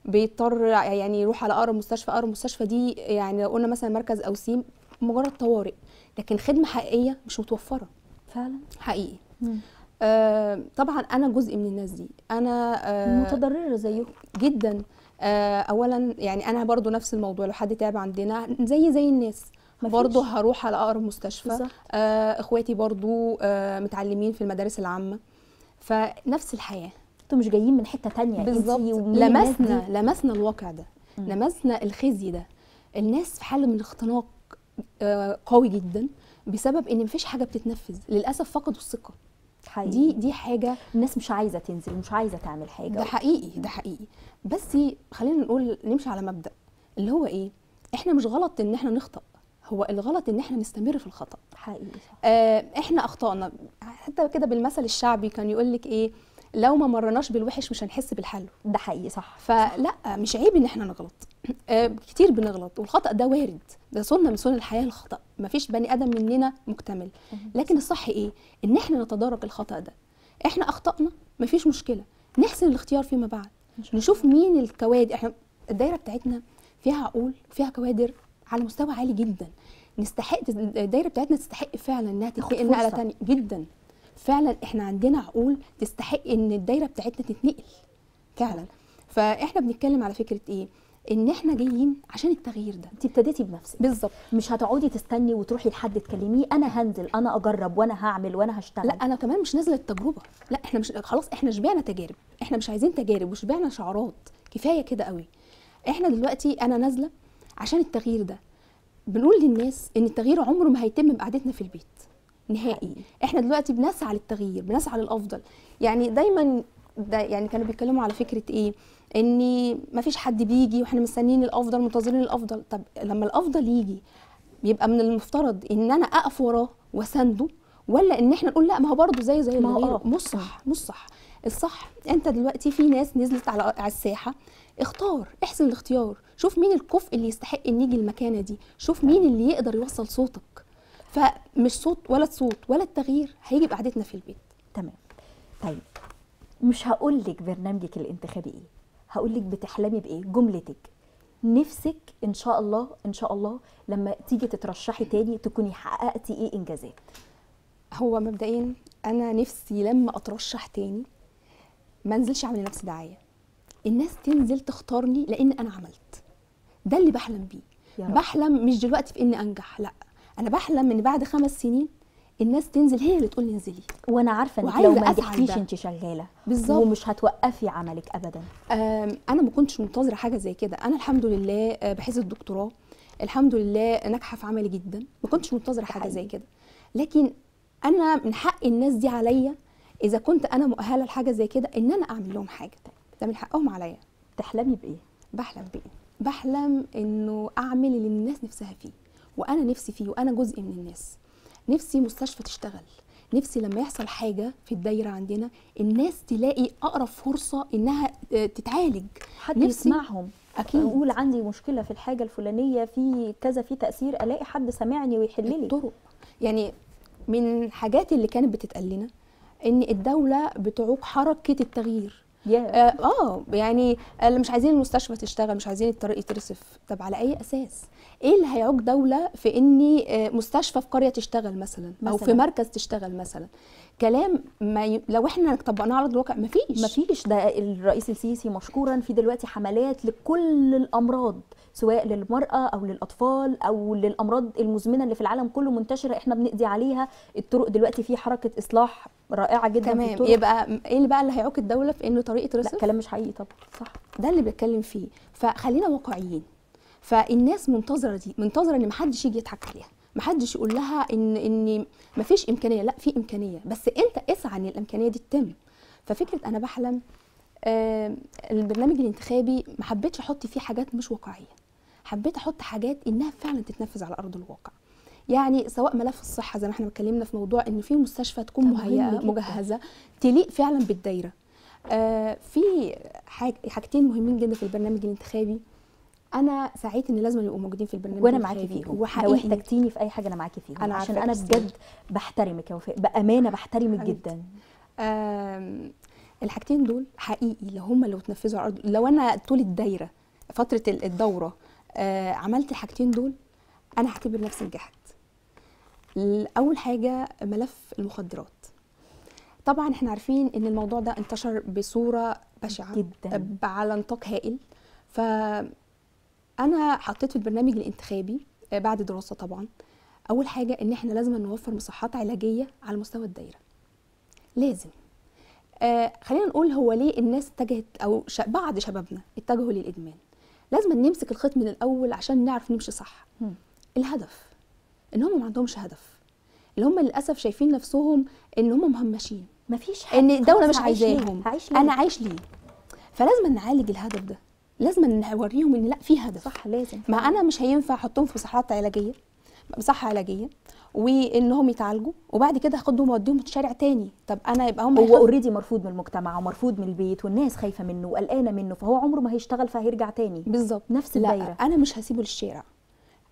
بيضطر يعني يروح على اقرب مستشفى، اقرب مستشفى دي يعني لو قلنا مثلا مركز اوسيم مجرد طوارئ، لكن خدمه حقيقيه مش متوفره فعلا حقيقي. طبعا انا جزء من الناس دي، انا متضرره زيهم جدا. اولا يعني انا برضو نفس الموضوع، لو حد تعب عندنا زي الناس برضو هروح على اقرب مستشفى. اخواتي برضو متعلمين في المدارس العامه، فنفس الحياه. انتوا مش جايين من حته ثانيه بالظبط، لمسنا الواقع ده، لمسنا الخزي ده. الناس في حاله من الاختناق قوي جدا بسبب ان مفيش حاجه بتتنفذ. للاسف فقدوا الثقه حقيقي. دي حاجه الناس مش عايزه تنزل، مش عايزه تعمل حاجه. ده حقيقي. بس خلينا نقول نمشي على مبدا اللي هو ايه، احنا مش غلط ان احنا نخطأ، هو الغلط ان احنا نستمر في الخطأ حقيقي. احنا اخطأنا حتى كده. بالمثل الشعبي كان يقول لك ايه، لو ما مرناش بالوحش مش هنحس بالحلو. ده حقيقي صح. فلا مش عيب ان احنا نغلط، كتير بنغلط والخطأ ده وارد، ده سنه من سنن الحياه الخطأ، مفيش بني ادم مننا مكتمل. لكن الصح ايه، ان احنا نتدارك الخطأ ده. احنا اخطأنا مفيش مشكله، نحسن الاختيار فيما بعد، نشوف مين الكوادر. احنا الدايره بتاعتنا فيها عقول وفيها كوادر على مستوى عالي جدا، نستحق الدايره بتاعتنا تستحق فعلا انها تتنقل نقله ثانيه جدا. فعلا احنا عندنا عقول تستحق ان الدايره بتاعتنا تتنقل فعلا. فاحنا بنتكلم على فكره ايه، ان احنا جايين عشان التغيير ده. انت ابتديتي بنفسك بالظبط، مش هتقعدي تستني وتروحي لحد تكلميه انا هنزل انا اجرب وانا هعمل وانا هشتغل. لا انا كمان مش نازله التجربه، لا احنا مش خلاص، احنا شبعنا تجارب، احنا مش عايزين تجارب وشبعنا شعارات، كفايه كده قوي. احنا دلوقتي انا نازله عشان التغيير ده. بنقول للناس ان التغيير عمره ما هيتم بقعدتنا في البيت نهائي. احنا دلوقتي بنسعى للتغيير، بنسعى للافضل. يعني دايما ده يعني كانوا بيتكلموا على فكره ايه، ان ما فيش حد بيجي واحنا مستنيين الافضل، منتظرين الافضل. طب لما الافضل يجي يبقى من المفترض ان انا اقف وراه واسنده، ولا ان احنا نقول لا ما هو برضه زي ما غيره؟ مش صح، مش صح. الصح انت دلوقتي في ناس نزلت على الساحه، اختار، احسن الاختيار، شوف مين الكفء اللي يستحق ان يجي المكانه دي، شوف مين اللي يقدر يوصل صوتك. فمش صوت ولا التغيير هيجي بقعدتنا في البيت. تمام. طيب مش هقول لك برنامجك الانتخابي ايه، هقول لك بتحلمي بايه، جملتك نفسك ان شاء الله، ان شاء الله لما تيجي تترشحي تاني تكوني حققتي ايه انجازات؟ هو مبدئيا انا نفسي لما اترشح تاني ما انزلش اعمل لنفسي دعايه، الناس تنزل تختارني لان انا عملت. ده اللي بحلم بيه. بحلم مش دلوقتي في اني انجح، لا انا بحلم ان بعد 5 سنين الناس تنزل هي اللي تقول لي انزلي. وانا عارفه انك لو ما نجحتيش انت شغاله بالظبط ومش هتوقفي عملك ابدا. انا ما كنتش منتظره حاجه زي كده. انا الحمد لله بحيث الدكتوراه الحمد لله ناجحه في عملي جدا، ما كنتش منتظره حاجه زي كده. لكن انا من حق الناس دي عليا اذا كنت انا مؤهله لحاجه زي كده ان انا اعمل لهم حاجه، ده من حقهم عليا. بتحلمي بايه؟ بحلم بايه؟ بحلم انه اعمل اللي الناس نفسها فيه وانا نفسي فيه وانا جزء من الناس. نفسي مستشفى تشتغل، نفسي لما يحصل حاجه في الدايره عندنا الناس تلاقي اقرب فرصه انها تتعالج، حد يسمعهم. اكيد اقول عندي مشكله في الحاجه الفلانيه في كذا، في تاثير، الاقي حد سامعني ويحل لي. الطرق يعني من الحاجات اللي كانت بتتقال لنا ان الدوله بتعوق حركه التغيير. يعني مش عايزين المستشفى تشتغل، مش عايزين الطريق يترصف. طب على اي اساس؟ ايه اللي هيعوق دوله في ان مستشفى في قريه تشتغل مثلا او في مركز تشتغل مثلا؟ كلام ما لو احنا طبقناه على الواقع مفيش. ده الرئيس السيسي مشكورا في دلوقتي حملات لكل الامراض، سواء للمرأة أو للأطفال أو للأمراض المزمنة اللي في العالم كله منتشرة، احنا بنقضي عليها. الطرق دلوقتي في حركة إصلاح رائعة جدا. تمام، يبقى ايه اللي بقى اللي هيعوق الدولة في انه طريقة رسل؟ لا، كلام مش حقيقي طبعا. صح، ده اللي بتكلم فيه. فخلينا واقعيين، فالناس منتظرة ان محدش يجي يضحك عليها، محدش يقول لها ان مفيش إمكانية. لا، في إمكانية، بس أنت اسعى ان الإمكانية دي تتم. ففكرة أنا بحلم، البرنامج الانتخابي ما حبيتش احط فيه حاجات مش واقعيه، حبيت احط حاجات انها فعلا تتنفذ على ارض الواقع. يعني سواء ملف الصحه زي ما احنا اتكلمنا في موضوع ان في مستشفى تكون مهيئه مجهزه تليق فعلا بالدايره. في حاجتين مهمين جدا في البرنامج الانتخابي، انا سعيت ان لازم يبقوا موجودين في البرنامج، وانا معاكي فيهم. لو احتجتيني في اي حاجه انا معاكي فيهم، عشان انا بجد بحترمك يا وفاء، بامانه بحترمك جدا. الحاجتين دول حقيقي لو هم اللي اتنفذوا على الارض، لو انا طول الدايره فتره الدوره عملت الحاجتين دول، انا هعتبر نفسي نجحت. اول حاجه ملف المخدرات، طبعا احنا عارفين ان الموضوع ده انتشر بصوره بشعه جدا على نطاق هائل. فانا حطيت في البرنامج الانتخابي بعد دراسه طبعا، اول حاجه ان احنا لازم نوفر مصحات علاجيه على مستوى الدايره. لازم خلينا نقول هو ليه الناس اتجهت او بعض شبابنا اتجهوا للادمان. لازم نمسك الخيط من الاول عشان نعرف نمشي صح. الهدف ان هم ما عندهمش هدف، اللي هم للاسف شايفين نفسهم ان هم مهمشين، مفيش حاجه، ان الدوله مش عايزاهم، انا عايش ليه. فلازم نعالج الهدف ده، لازم نوريهم ان لا في هدف. صح، لازم. ما انا مش هينفع احطهم في مصحه علاجيه وانهم يتعالجوا وبعد كده هاخدهم واوديهم الشارع تاني. طب انا يبقى هم هو اوريدي مرفوض من المجتمع ومرفوض من البيت والناس خايفه منه وقلقانه منه، فهو عمره ما هيشتغل فهيرجع تاني. بالظبط، نفس الدايره. انا مش هسيبه للشارع.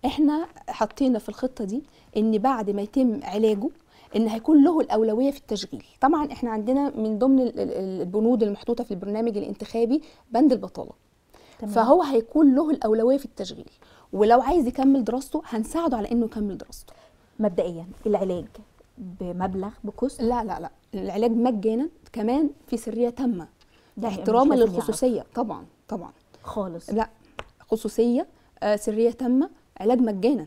احنا حطينا في الخطه دي ان بعد ما يتم علاجه ان هيكون له الاولويه في التشغيل. طبعا احنا عندنا من ضمن البنود المحطوطه في البرنامج الانتخابي بند البطاله. تمام. فهو هيكون له الاولويه في التشغيل، ولو عايز يكمل دراسته هنساعده على انه يكمل دراسته. مبدئيا العلاج بمبلغ بكوست؟ لا لا لا، العلاج مجانا كمان في سريه تامه، احتراما للخصوصيه. طبعا طبعا خالص، لا خصوصيه، سريه تامه، علاج مجانا.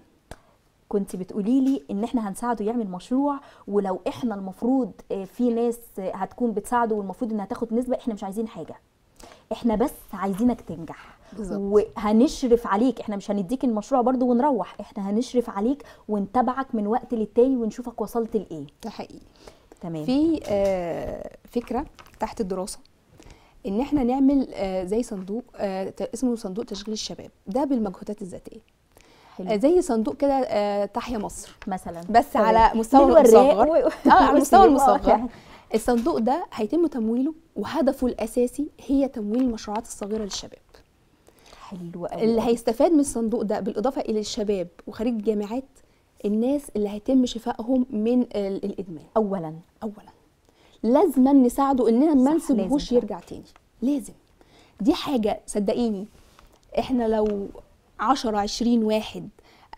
كنت بتقولي لي ان احنا هنساعده يعمل مشروع، ولو احنا المفروض في ناس هتكون بتساعده والمفروض انها تاخد نسبه، احنا مش عايزين حاجه، احنا بس عايزينك تنجح. بالزبط. وهنشرف عليك، احنا مش هنديك المشروع برضو ونروح، احنا هنشرف عليك ونتابعك من وقت للتاني ونشوفك وصلت لايه. ده حقيقي. تمام. في فكره تحت الدراسه ان احنا نعمل زي صندوق اسمه صندوق تشغيل الشباب، ده بالمجهودات الذاتيه. حلو. زي صندوق كده تحيا مصر مثلا، بس طبعا على مستوى المصغر. على مستوى المصغر. الصندوق ده هيتم تمويله، وهدفه الاساسي هي تمويل المشروعات الصغيره للشباب. حلو قوي. اللي هيستفاد من الصندوق ده بالاضافه الى الشباب وخريج الجامعات، الناس اللي هيتم شفائهم من الادمان. اولا لازم نساعده اننا ما نسيبهوش يرجع تاني. لازم، دي حاجه صدقيني احنا لو 10 20 واحد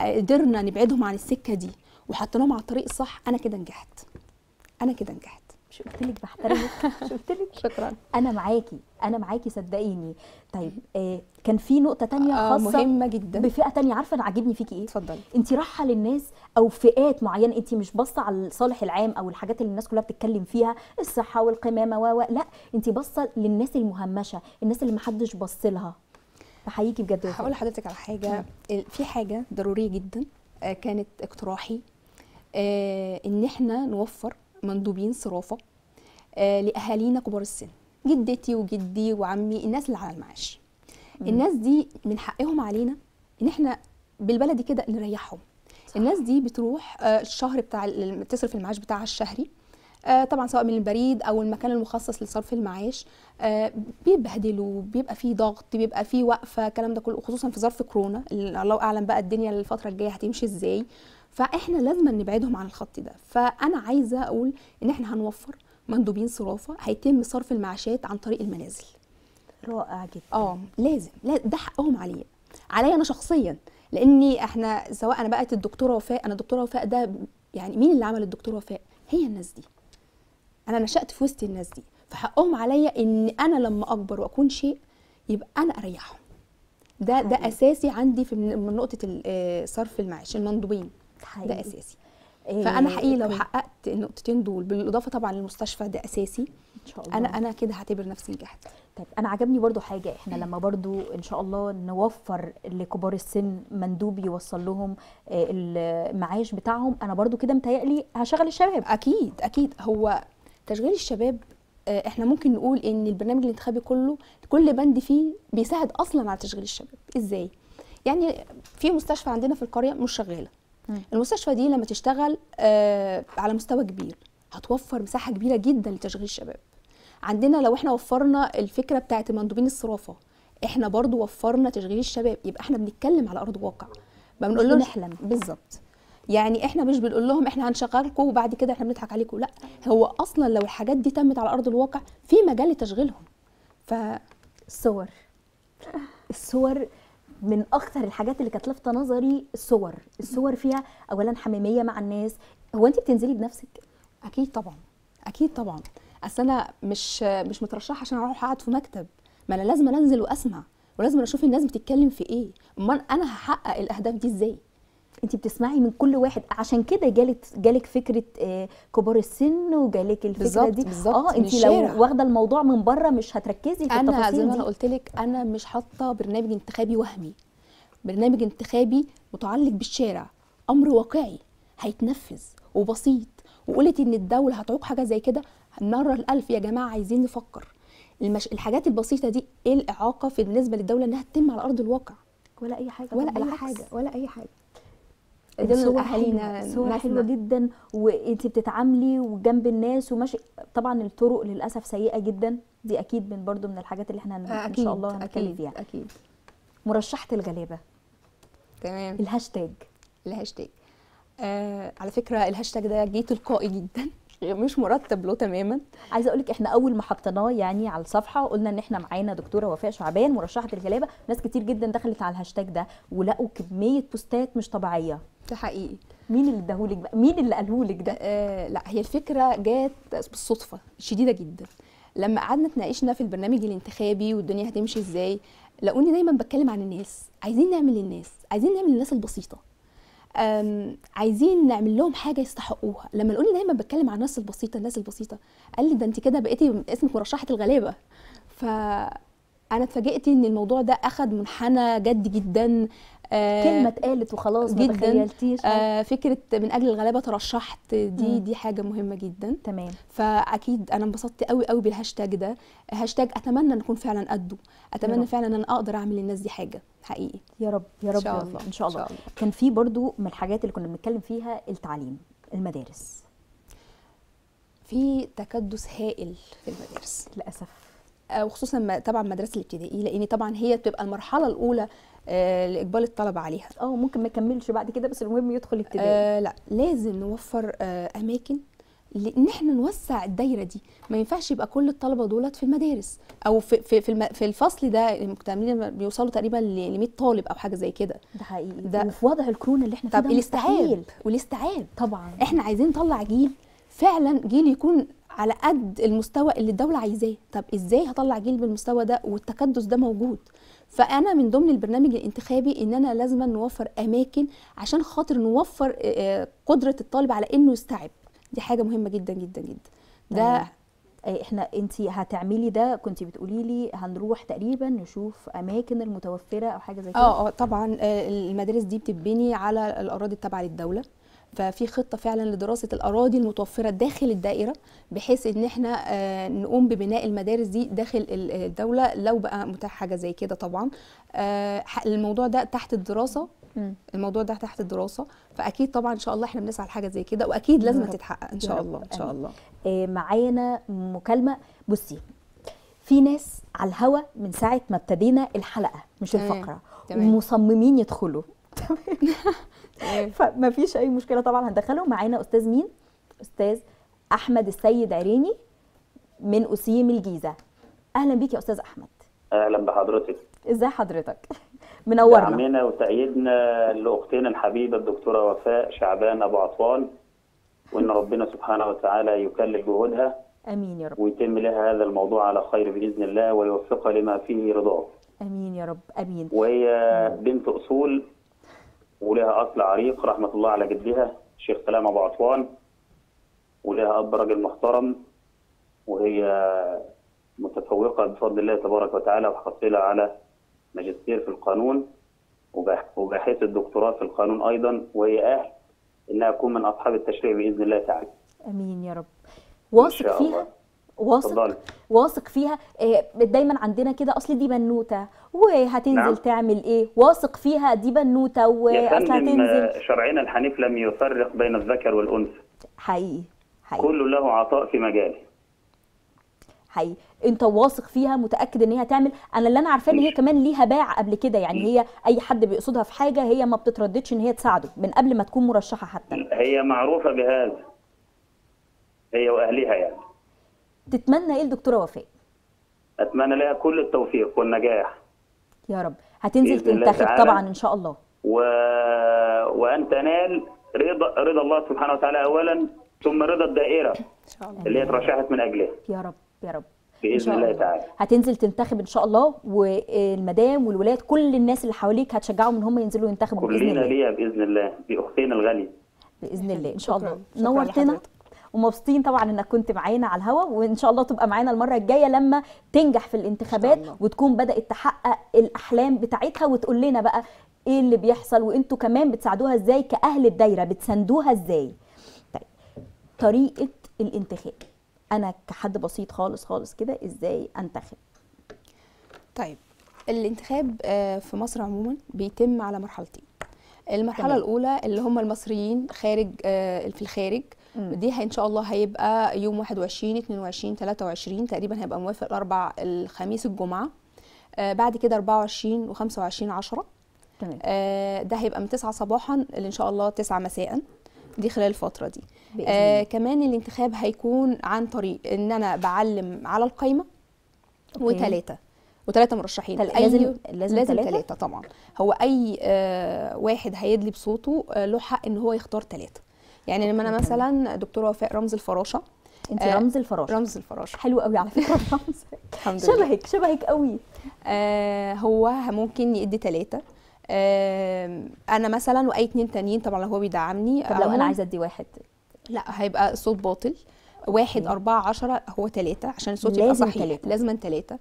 قدرنا نبعدهم عن السكه دي وحطيناهم على الطريق الصح، انا كده نجحت. شفتلك بحترمك. شفتلك. شكرا. انا معاكي صدقيني. طيب كان في نقطه تانية خاصه مهمه جدا بفئه تانية، عارفه انا عاجبني فيكي ايه؟ اتفضلي. انت رايحه للناس او فئات معينه، انت مش باصه على الصالح العام او الحاجات اللي الناس كلها بتتكلم فيها، الصحه والقمامه لا، انت باصه للناس المهمشه، الناس اللي محدش باص لها. بحييكي بجد. هقول لحضرتك على حاجه، في حاجه ضروريه جدا كانت اقتراحي، ان احنا نوفر مندوبين صرافه لاهالينا كبار السن، جدتي وجدي وعمي، الناس اللي على المعاش. الناس دي من حقهم علينا ان احنا بالبلدي كده نريحهم. صح. الناس دي بتروح الشهر بتاع تصرف المعاش بتاعها الشهري، طبعا سواء من البريد او المكان المخصص لصرف المعاش، بيبهدلوا، بيبقى فيه ضغط، بيبقى فيه وقفه، الكلام ده كله، خصوصا في ظرف كورونا، الله اعلم بقى الدنيا الفتره الجايه هتمشي ازاي. فاحنا لازم نبعدهم عن الخط ده. فانا عايزه اقول ان احنا هنوفر مندوبين صرافه هيتم صرف المعاشات عن طريق المنازل. رائع جدا. لازم، ده حقهم عليا انا شخصيا، لاني احنا سواء انا بقت الدكتوره وفاء، ده يعني مين اللي عمل الدكتوره وفاء؟ هي الناس دي. انا نشأت في وسط الناس دي، فحقهم عليا ان انا لما اكبر واكون شيء يبقى انا اريحهم. ده اساسي عندي في من نقطه صرف المعاش المندوبين، ده اساسي. فانا حقيقي لو حققت النقطتين دول بالاضافه طبعا للمستشفى ده اساسي ان شاء الله، انا كده هعتبر نفسي نجحت. طيب انا عجبني برضو حاجه، احنا لما برضو ان شاء الله نوفر لكبار السن مندوب يوصل لهم المعاش بتاعهم، انا برضو كده متهيألي هشغل الشباب. اكيد اكيد، هو تشغيل الشباب احنا ممكن نقول ان البرنامج الانتخابي كله كل بند فيه بيساعد اصلا على تشغيل الشباب. ازاي؟ يعني في مستشفى عندنا في القريه مش شغاله، المستشفى دي لما تشتغل على مستوى كبير هتوفر مساحه كبيره جدا لتشغيل الشباب. عندنا لو احنا وفرنا الفكره بتاعت مندوبين الصرافه احنا برضو وفرنا تشغيل الشباب، يبقى احنا بنتكلم على ارض واقع، ما بنقولهمش نحلم. بالظبط، يعني احنا مش بنقول لهم احنا هنشغلكم وبعد كده احنا بنضحك عليكم، لا هو اصلا لو الحاجات دي تمت على ارض الواقع في مجال لتشغيلهم. فالصور الصور من اكثر الحاجات اللي كانت لافته نظري، الصور فيها اولا حميميه مع الناس. هو انت بتنزلي بنفسك؟ اكيد طبعا اكيد طبعا، اصل انا مش مترشحه عشان اروح اقعد في مكتب، ما انا لازم انزل واسمع ولازم اشوف الناس بتتكلم في ايه، امال انا هحقق الاهداف دي ازاي؟ انت بتسمعي من كل واحد، عشان كده جالك فكره كبار السن وجالك الفكره بالزبط دي بالظبط. انت لو واخده الموضوع من بره مش هتركزي في التفاصيل دي. انا قلت لك انا مش حاطه برنامج انتخابي وهمي، برنامج انتخابي متعلق بالشارع، امر واقعي هيتنفذ وبسيط. وقلت ان الدوله هتعوق حاجه زي كده، هننرر الالف يا جماعه، عايزين نفكر الحاجات البسيطه دي. ايه الاعاقه في بالنسبه للدوله انها تتم على ارض الواقع؟ ولا اي حاجه ولا اي حاجه. صور حلوة، صور حلوة جدا، وانت بتتعاملي وجنب الناس وماشي. طبعا الطرق للاسف سيئه جدا، دي اكيد من الحاجات اللي احنا ان شاء الله هنتكلم فيها. اكيد مرشحه الغلابه، تمام. الهاشتاج على فكره الهاشتاج ده جه تلقائي جدا، مش مرتب له تماما. عايزه اقول لك احنا اول ما حطيناه يعني على الصفحه قلنا ان احنا معانا دكتوره وفاء شعبان مرشحه الغلابه، ناس كتير جدا دخلت على الهاشتاج ده ولقوا كميه بوستات مش طبيعيه. ده حقيقي. مين اللي اداهولك بقى؟ مين اللي قالهولك ده؟ لا هي الفكره جات بالصدفه شديده جدا، لما قعدنا اتناقشنا في البرنامج الانتخابي والدنيا هتمشي ازاي، لقوني دايما بتكلم عن الناس، عايزين نعمل للناس، عايزين نعمل للناس البسيطه، عايزين نعمل لهم حاجه يستحقوها. لما لقوني دايما بتكلم عن الناس البسيطه الناس البسيطه، قال لي ده انت كده بقيتي اسمك مرشحه الغلابه. فانا اتفاجئت ان الموضوع ده اخد منحنى جد جدا، كلمه اتقالت وخلاص ما تخيلتيش. فكره من اجل الغلابه ترشحت، دي حاجه مهمه جدا، تمام. فاكيد انا انبسطت قوي قوي بالهاشتاج ده، هاشتاج اتمنى ان اكون فعلا قده، اتمنى فعلا ان انا اقدر اعمل للناس دي حاجه حقيقي. يا رب يا رب ان شاء الله. كان في برضو من الحاجات اللي كنا بنتكلم فيها التعليم، المدارس، في تكدس هائل في المدارس للاسف، وخصوصا طبعا المدرسه الابتدائيه، لان طبعا هي بتبقى المرحله الاولى لاقبال الطلبه عليها، ممكن ما يكملش بعد كده بس المهم يدخل ابتدائي. لا لازم نوفر اماكن لان احنا نوسع الدايره دي، ما ينفعش يبقى كل الطلبه دولت في المدارس او في الفصل ده مكتملين بيوصلوا تقريبا ل 100 طالب او حاجه زي كده. ده حقيقي، ده وفي وضع الكورونا اللي احنا فيه. طب والاستيعاب طبعا، احنا عايزين نطلع جيل فعلا، جيل يكون على قد المستوى اللي الدوله عايزاه. طب ازاي هطلع جيل بالمستوى ده والتكدس ده موجود؟ فانا من ضمن البرنامج الانتخابي ان انا لازم نوفر اماكن عشان خاطر نوفر قدره الطالب على انه يستوعب، دي حاجه مهمه جدا جدا جدا. ده انت هتعملي ده، كنت بتقولي لي هنروح تقريبا نشوف اماكن المتوفره او حاجه زي كده. طبعا المدارس دي بتبني على الاراضي التابعه للدوله، ففي خطه فعلا لدراسه الاراضي المتوفره داخل الدائره، بحيث ان احنا نقوم ببناء المدارس دي داخل الدوله لو بقى متاح حاجه زي كده. طبعا الموضوع ده تحت الدراسه، فاكيد طبعا ان شاء الله احنا بنسعى لحاجه زي كده، واكيد لازم تتحقق ان شاء الله. ان شاء الله. معانا مكالمه، بصي في ناس على الهوا من ساعه ما ابتدينا الحلقه مش الفقره ومصممين يدخلوا، تمام. فما فيش اي مشكله طبعا هندخله. معانا استاذ مين؟ استاذ احمد السيد عريني من أسيم الجيزه. اهلا بيك يا استاذ احمد. اهلا بحضرتك، ازاي حضرتك؟ منورنا، دعمنا وتأييدنا لاختنا الحبيبه الدكتوره وفاء شعبان ابو عطوان، وان ربنا سبحانه وتعالى يكلل جهودها امين يا رب. ويتم لها هذا الموضوع على خير باذن الله، ويوفقها لما فيه رضاه. امين يا رب، امين. وهي بنت اصول ولها اصل عريق، رحمه الله على جدها الشيخ سلام ابو عطوان، ولها اب راجل محترم، وهي متفوقه بفضل الله تبارك وتعالى، وحاصله على ماجستير في القانون وباحثه الدكتوراه في القانون ايضا، وهي اهل انها تكون من اصحاب التشريع باذن الله تعالى. امين يا رب. واثق فيها، واثق فيها. دايما عندنا كده اصل دي بنوته وهتنزل، نعم. تعمل ايه؟ واثق فيها، دي بنوته واصل هتنزل. شرعنا الحنيف لم يفرق بين الذكر والانثى، حقيقي حقيقي، كل له عطاء في مجاله، حقيقي. انت واثق فيها، متاكد ان هي تعمل. انا اللي انا عارفاه ان هي كمان ليها باع قبل كده، يعني هي اي حد بيقصدها في حاجه هي ما بتترددش ان هي تساعده من قبل ما تكون مرشحه حتى، هي معروفه بهذا، هي واهلها يعني. تتمنى ايه لدكتوره وفاء؟ اتمنى لها كل التوفيق والنجاح يا رب. هتنزل تنتخب طبعا ان شاء الله، وان تنال رضا الله سبحانه وتعالى اولا، ثم رضا الدائره ان شاء الله اللي هي ترشحت من اجلها يا رب، يا رب باذن الله تعالى. هتنزل تنتخب ان شاء الله، والمدام والولاد كل الناس اللي حواليك هتشجعهم ان هم ينزلوا ينتخبوا باذن الله. كلنا ليها باذن الله، باختنا الغاليه باذن الله ان شاء الله. نورتنا ومبسوطين طبعا انك كنت معانا على الهوا، وان شاء الله تبقى معانا المره الجايه لما تنجح في الانتخابات وتكون بدات تحقق الاحلام بتاعتها، وتقول لنا بقى ايه اللي بيحصل، وانتوا كمان بتساعدوها ازاي كاهل الدايره، بتساندوها ازاي. طيب طريقه الانتخاب، انا كحد بسيط خالص خالص كده ازاي انتخب؟ طيب الانتخاب في مصر عموما بيتم على مرحلتين. المرحله تمام. الاولى اللي هم المصريين خارج في الخارج، دي ان شاء الله هيبقى يوم 21 22 23 تقريبا، هيبقى موافق الاربع الخميس الجمعه، بعد كده 24 و25 10 تمام. ده هيبقى من 9 صباحا ان شاء الله 9 مساء، دي خلال الفتره دي. كمان الانتخاب هيكون عن طريق ان انا بعلم على القايمه، وثلاثه مرشحين. لازم ثلاثه طبعا. هو اي واحد هيدلي بصوته له حق ان هو يختار ثلاثه. يعني لما انا مثلا دكتوره وفاء رمز الفراشه، انت رمز الفراشه، رمز الفراشه حلو قوي على فكره رمزك شبهك قوي. هو ممكن يدي ثلاثه، انا مثلا واي اتنين تانيين طبعا لو هو بيدعمني. طب لو انا عايزه ادي واحد، لا هيبقى الصوت باطل. واحد أربعة عشرة، هو ثلاثه عشان الصوت يبقى صحيح لازم ثلاثه.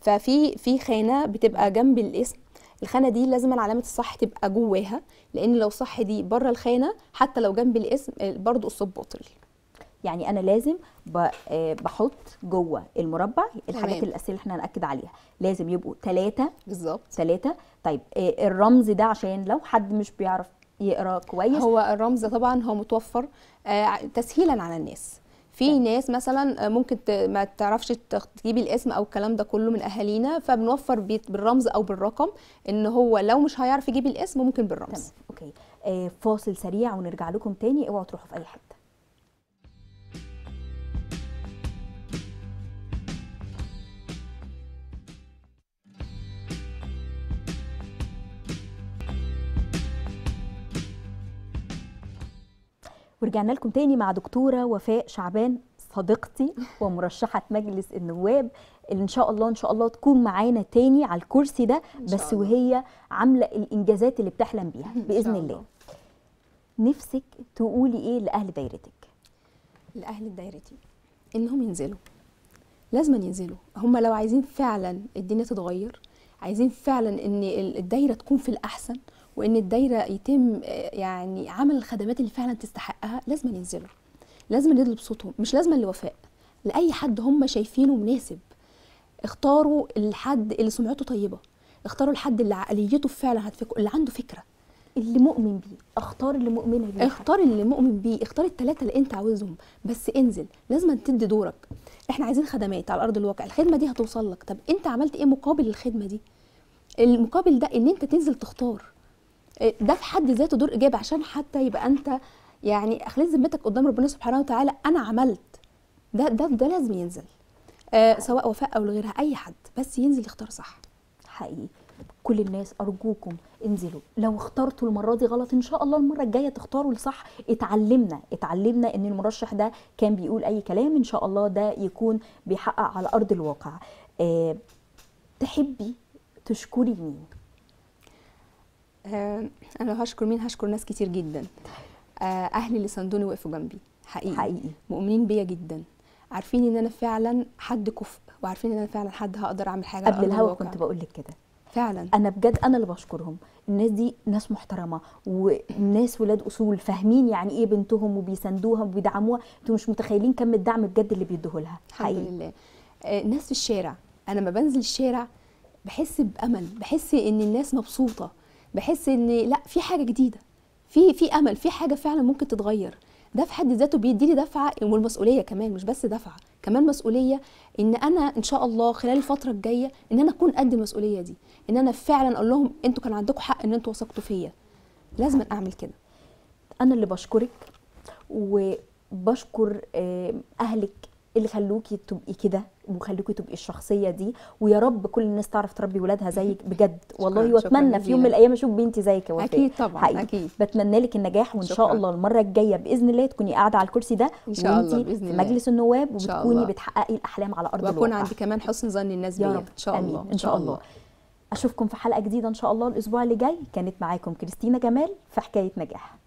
ففي خانه بتبقى جنب الاسم، الخانه دي لازم علامه الصح تبقى جواها، لان لو صح دي بره الخانه حتى لو جنب الاسم برضو الصوت باطل. يعني انا لازم بحط جوه المربع الحاجات الاساسيه اللي احنا هنأكد عليها، لازم يبقوا ثلاثه بالظبط، ثلاثه. طيب الرمز ده عشان لو حد مش بيعرف يقرا كويس، هو الرمز طبعا هو متوفر تسهيلا على الناس. في ناس مثلا ممكن ما تعرفش تجيب الاسم او الكلام ده كله من اهالينا، فبنوفر بالرمز او بالرقم، ان هو لو مش هيعرف يجيب الاسم ممكن بالرمز. تمام اوكي. فاصل سريع ونرجع لكم تاني، اوعوا تروحوا في اي حته. ورجعنا لكم تاني مع دكتورة وفاء شعبان، صديقتي ومرشحة مجلس النواب، اللي ان شاء الله تكون معانا تاني على الكرسي ده، بس وهي عاملة الانجازات اللي بتحلم بيها بإذن الله. نفسك تقولي ايه لأهل دايرتك؟ لأهل دايرتي انهم ينزلوا، لازم ينزلوا. هم لو عايزين فعلا الدنيا تتغير، عايزين فعلا ان الدايرة تكون في الأحسن، وان الدايره يتم يعني عمل الخدمات اللي فعلا تستحقها، لازم ينزلوا، لازم يدلوا بصوتهم. مش لازم لوفاء، لاي حد هم شايفينه مناسب. اختاروا الحد اللي سمعته طيبه، اختاروا الحد اللي عقليته فعلا هتفكر، اللي عنده فكره، اللي مؤمن بيه. اختار اللي مؤمنه بيه، اختار اللي مؤمن بيه، اختار الثلاثه اللي انت عاوزهم، بس انزل، لازم تدي دورك. احنا عايزين خدمات على ارض الواقع، الخدمه دي هتوصل لك. طب انت عملت ايه مقابل الخدمه دي؟ المقابل ده ان انت تنزل تختار، ده في حد ذاته دور ايجابي، عشان حتى يبقى انت يعني اخليت ذمتك قدام ربنا سبحانه وتعالى، انا عملت ده لازم ينزل. سواء وفاء او لغيرها، اي حد بس ينزل يختار صح. حقيقي كل الناس أرجوكم انزلوا، لو اخترتوا المرة دي غلط إن شاء الله المرة الجاية تختاروا الصح. اتعلمنا إن المرشح ده كان بيقول أي كلام، إن شاء الله ده يكون بيحقق على أرض الواقع. تحبي تشكري مين؟ أنا لو هشكر مين هشكر ناس كتير جدا. أهلي اللي صندوني وقفوا جنبي حقيقي، مؤمنين بيا جدا، عارفين إن أنا فعلا حد كفء، وعارفين إن أنا فعلا حد هقدر أعمل حاجة. قبل الهوا كنت بقول لك كده فعلا، انا بجد انا اللي بشكرهم. الناس دي ناس محترمه وناس ولاد اصول، فاهمين يعني ايه بنتهم وبيساندوها وبيدعموها. انتوا مش متخيلين كم الدعم بجد اللي بيدوه لها حقيقي. الحمد لله. ناس في الشارع، انا ما بنزل الشارع بحس بامل، بحس ان الناس مبسوطه، بحس ان لا في حاجه جديده، في امل، في حاجه فعلا ممكن تتغير. ده في حد ذاته بيديلي دفعه، والمسؤوليه كمان، مش بس دفعه، كمان مسؤوليه ان انا ان شاء الله خلال الفتره الجايه ان انا اكون قد المسؤوليه دي، ان انا فعلا اقول لهم انتوا كان عندكم حق ان انتوا وثقتوا فيا، لازم اعمل كده. انا اللي بشكرك وبشكر اهلك اللي خلوكي تبقي كده وخلوكي تبقي الشخصيه دي، ويا رب كل الناس تعرف تربي ولادها زيك بجد والله. واتمنى في يوم من الايام اشوف بنتي زيك يا وفاء. اكيد طبعا حقيقي. اكيد بتمنى لك النجاح، وان شاء الله المره الجايه باذن الله تكوني قاعده على الكرسي ده وانتي في مجلس النواب، وبتكوني بتحققي الاحلام على ارض الواقع، ويكون عندي كمان حسن ظن الناس بيا ان شاء الله. امين ان شاء الله. اشوفكم في حلقه جديده ان شاء الله الاسبوع اللي جاي. كانت معاكم كرستينا جمال في حكايه نجاح.